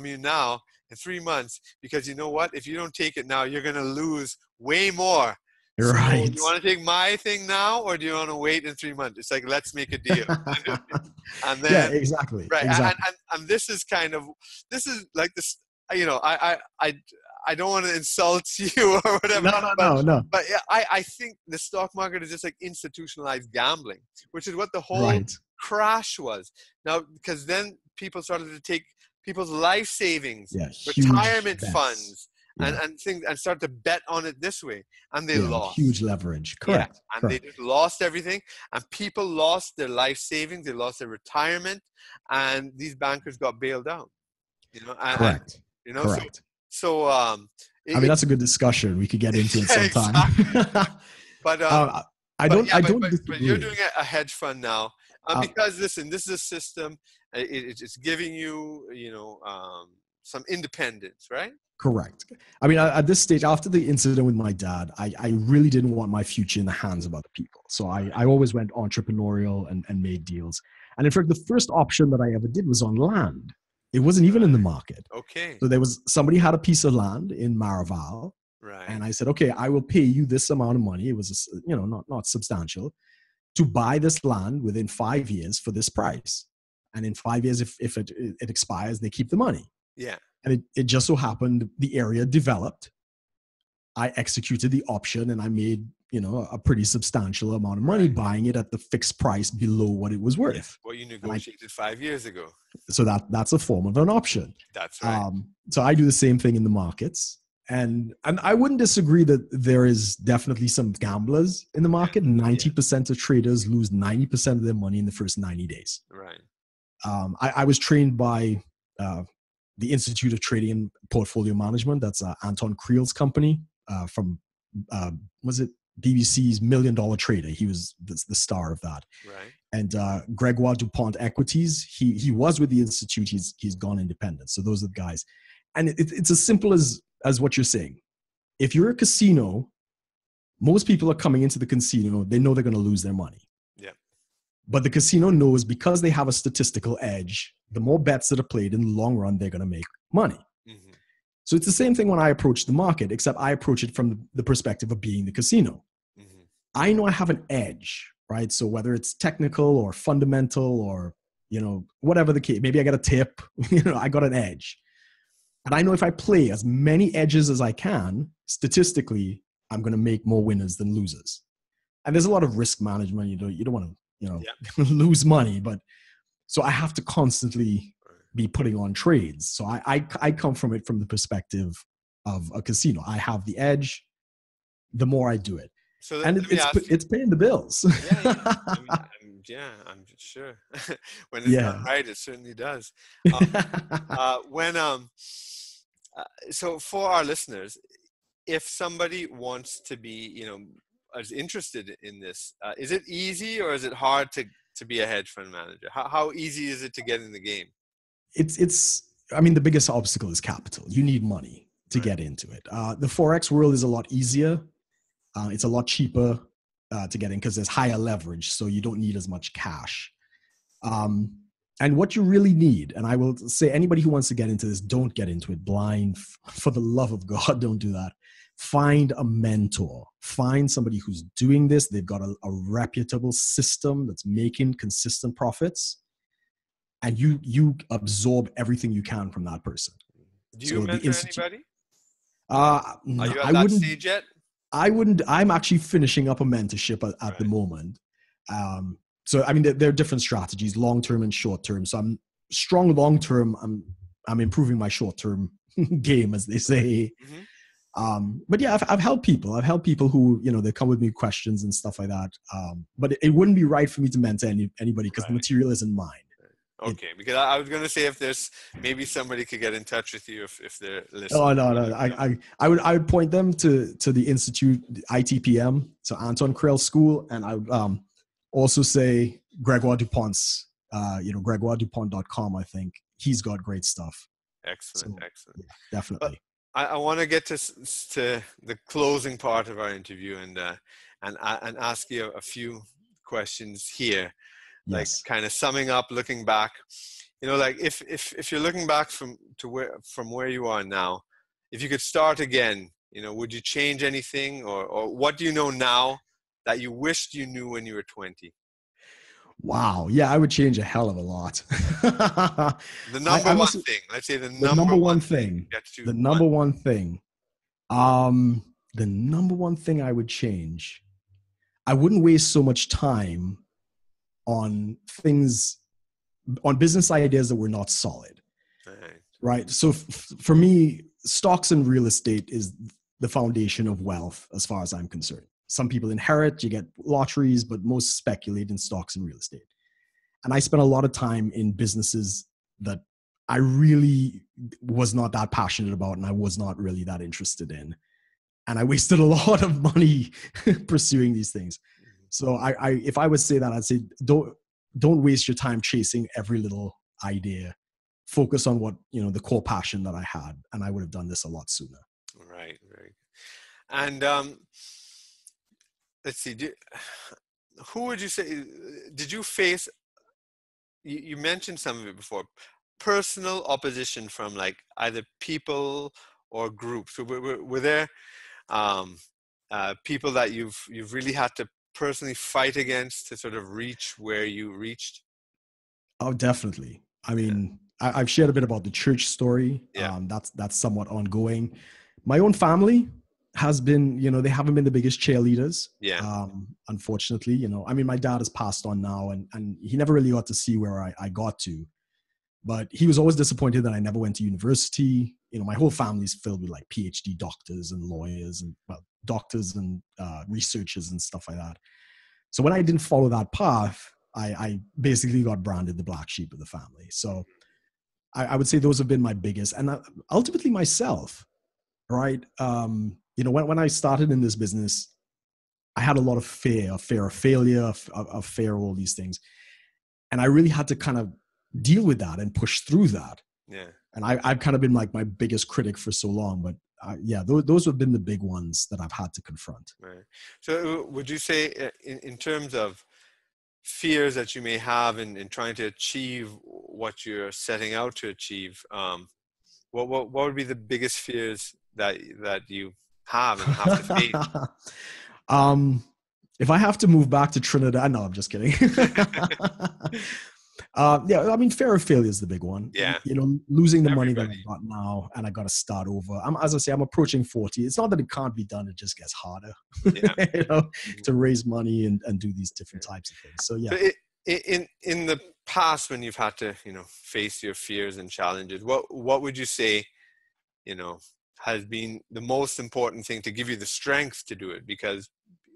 in 3 months, because you know what? If you don't take it now, you're going to lose way more. Right. So do you want to take my thing now, or do you want to wait in 3 months? It's like, let's make a deal. And then, exactly. And this is like this, you know, I don't want to insult you or whatever. No. But I think the stock market is just like institutionalized gambling, which is what the whole crash was. Now, because then people started to take people's life savings, retirement funds, and things, and start to bet on it this way. And they lost. Huge leverage. Correct. Yeah. And they just lost everything. And people lost their life savings. They lost their retirement. And these bankers got bailed out. You know? And, correct. You know? Correct. So that's a good discussion. We could get into it sometime. Exactly. But you're doing a hedge fund now because listen, this is a system. It's giving you, some independence, right? Correct. I mean, at this stage, after the incident with my dad, I really didn't want my future in the hands of other people. So I always went entrepreneurial and made deals. And in fact, the first option that I ever did was on land. It wasn't even in the market. Okay. So somebody had a piece of land in Maraval. Right. And I said, okay, I will pay you this amount of money. It was, not substantial, to buy this land within 5 years for this price. And in 5 years, if it expires, they keep the money. Yeah. And it just so happened the area developed. I executed the option and I made, a pretty substantial amount of money buying it at the fixed price below what it was worth. Yes, what you negotiated 5 years ago. So that's a form of an option. That's right. So I do the same thing in the markets. And I wouldn't disagree that there is definitely some gamblers in the market. 90% of traders lose 90% of their money in the first 90 days. Right. I was trained by the Institute of Trading and Portfolio Management. That's Anton Creel's company from was it? BBC's $1 Million Trader. He was the star of that. Right. And Gregoire DuPont Equities, he was with the Institute. He's gone independent. So those are the guys. And it's as simple as what you're saying. If you're a casino, most people are coming into the casino. They know they're going to lose their money. Yeah. But the casino knows, because they have a statistical edge, the more bets that are played in the long run, they're going to make money. Mm-hmm. So it's the same thing when I approach the market, except I approach it from the perspective of being the casino. Mm-hmm. I know I have an edge, right? So whether it's technical or fundamental or, whatever the case, maybe I got a tip, I got an edge. And I know if I play as many edges as I can, statistically, I'm going to make more winners than losers. And there's a lot of risk management. You don't want to, lose money, but so I have to constantly be putting on trades. So I come from it from the perspective of a casino. I have the edge. The more I do it, so it's paying the bills. Yeah, I'm sure. When it's done right, it certainly does. So for our listeners, if somebody wants to be, you know, is interested in this, is it easy or is it hard to be a hedge fund manager? How easy is it to get in the game? It's I mean, the biggest obstacle is capital. You need money to get into it. The Forex world is a lot easier. It's a lot cheaper to get in because there's higher leverage. So you don't need as much cash. And what you really need, and I will say anybody who wants to get into this, don't get into it blind. For the love of God, don't do that. Find a mentor. Find somebody who's doing this. They've got a reputable system that's making consistent profits. And you absorb everything you can from that person. Do you mentor anybody? Are you at that stage yet? I wouldn't. I'm actually finishing up a mentorship at the moment. So, I mean, there are different strategies, long-term and short-term. So I'm strong long-term. I'm improving my short-term game, as they say. Mm-hmm. But yeah, I've helped people. I've helped people who, you know, they come with me questions and stuff like that. But it wouldn't be right for me to mentor anybody because the material isn't mine. Okay, because I was going to say if there's maybe somebody could get in touch with you if they're listening. Oh, no. I would point them to the Institute, ITPM, so Anton Krell School. And I would also say Gregoire Dupont's, gregoiredupont.com, I think. He's got great stuff. Excellent, so, excellent. Yeah, definitely. But I want to get to the closing part of our interview and ask you a few questions here. Like kind of summing up, looking back, you know, like if you're looking back from where you are now, if you could start again, you know, would you change anything or what do you know now that you wished you knew when you were 20? Wow. Yeah. I would change a hell of a lot. The number one thing I would change. I wouldn't waste so much time on things, on business ideas that were not solid, right? So for me, stocks and real estate is the foundation of wealth as far as I'm concerned. Some people inherit, you get lotteries, but most speculate in stocks and real estate. And I spent a lot of time in businesses that I really was not that passionate about and I was not really that interested in. And I wasted a lot of money pursuing these things. So if I would say that, I'd say don't waste your time chasing every little idea. Focus on what, you know, the core passion that I had, and I would have done this a lot sooner. Right, right. And let's see. Who would you say? Did you face? You mentioned some of it before. Personal opposition from like either people or groups. Were there people that you've really had to personally fight against to sort of reach where you reached? Oh, definitely. I mean, yeah. I've shared a bit about the church story. Yeah. That's somewhat ongoing. My own family has been, you know, they haven't been the biggest cheerleaders. Yeah. Unfortunately, you know, I mean, my dad has passed on now and he never really got to see where I got to, but he was always disappointed that I never went to university. You know, my whole family's filled with like PhD doctors and lawyers and doctors and researchers and stuff like that. So when I didn't follow that path, I basically got branded the black sheep of the family. So I would say those have been my biggest, and ultimately myself, right? You know, when I started in this business, I had a lot of fear of failure, a fear of all these things. And I really had to kind of deal with that and push through that. Yeah. And I've kind of been like my biggest critic for so long, but those have been the big ones that I've had to confront. Right. So would you say in terms of fears that you may have in trying to achieve what you're setting out to achieve, what would be the biggest fears that you have and have to face? If I have to move back to Trinidad, no, I'm just kidding. Yeah, I mean, fear of failure is the big one. Yeah. You know, losing the money that I got now and I got to start over. As I say, I'm approaching 40. It's not that it can't be done. It just gets harder, yeah. You know, to raise money and do these different types of things. So, yeah. So in the past, when you've had to, you know, face your fears and challenges, what would you say, you know, has been the most important thing to give you the strength to do it? Because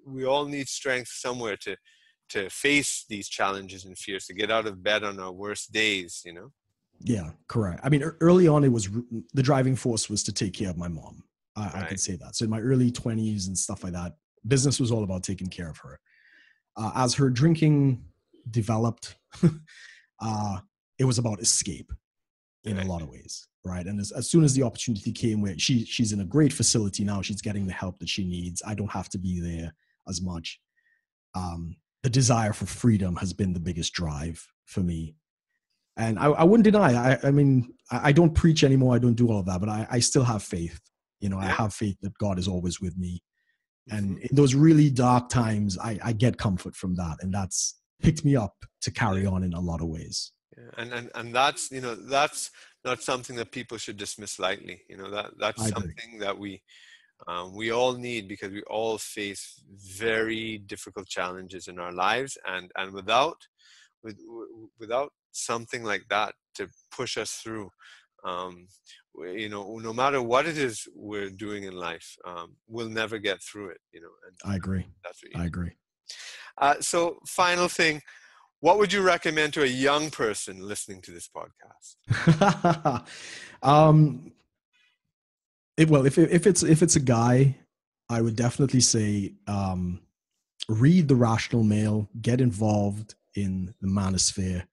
we all need strength somewhere to face these challenges and fears, to get out of bed on our worst days, you know? Yeah, correct. I mean, early on, it was the driving force was to take care of my mom. I could say that. So in my early 20s and stuff like that, business was all about taking care of her. As her drinking developed, it was about escape in a lot of ways, right? And as soon as the opportunity came where she's in a great facility now, she's getting the help that she needs. I don't have to be there as much. The desire for freedom has been the biggest drive for me. And I wouldn't deny, I mean, I don't preach anymore. I don't do all of that, but I still have faith. You know, I have faith that God is always with me. And in those really dark times, I get comfort from that. And that's picked me up to carry on in a lot of ways. Yeah. And that's, you know, that's not something that people should dismiss lightly. You know, that's something that we all need, because we all face very difficult challenges in our lives. And without something like that to push us through, you know, no matter what it is we're doing in life, we'll never get through it, you know. And I agree. That's what I agree. So final thing, what would you recommend to a young person listening to this podcast? If it's a guy, I would definitely say, read The Rational Male, get involved in the manosphere.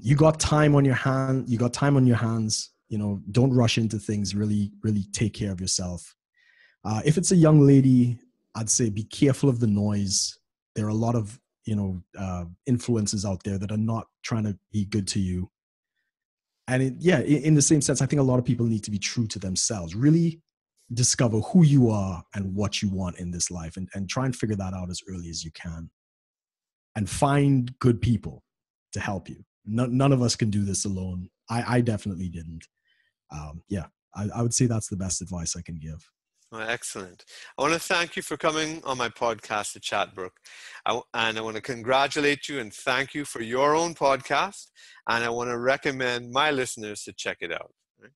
You got time on your hand. You got time on your hands. You know, don't rush into things. Really, really take care of yourself. If it's a young lady, I'd say be careful of the noise. There are a lot of, you know, influences out there that are not trying to be good to you. And in the same sense, I think a lot of people need to be true to themselves. Really discover who you are and what you want in this life, and try and figure that out as early as you can. And find good people to help you. None of us can do this alone. I definitely didn't. I would say that's the best advice I can give. Well, excellent. I want to thank you for coming on my podcast to chat, Brook. And I want to congratulate you and thank you for your own podcast. And I want to recommend my listeners to check it out. Right?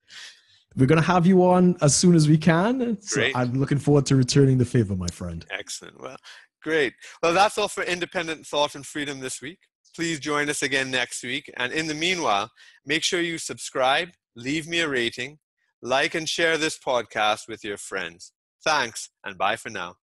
We're going to have you on as soon as we can. So great. I'm looking forward to returning the favor, my friend. Excellent. Well, great. Well, that's all for Independent Thought and Freedom this week. Please join us again next week. And in the meanwhile, make sure you subscribe, leave me a rating, like and share this podcast with your friends. Thanks, and bye for now.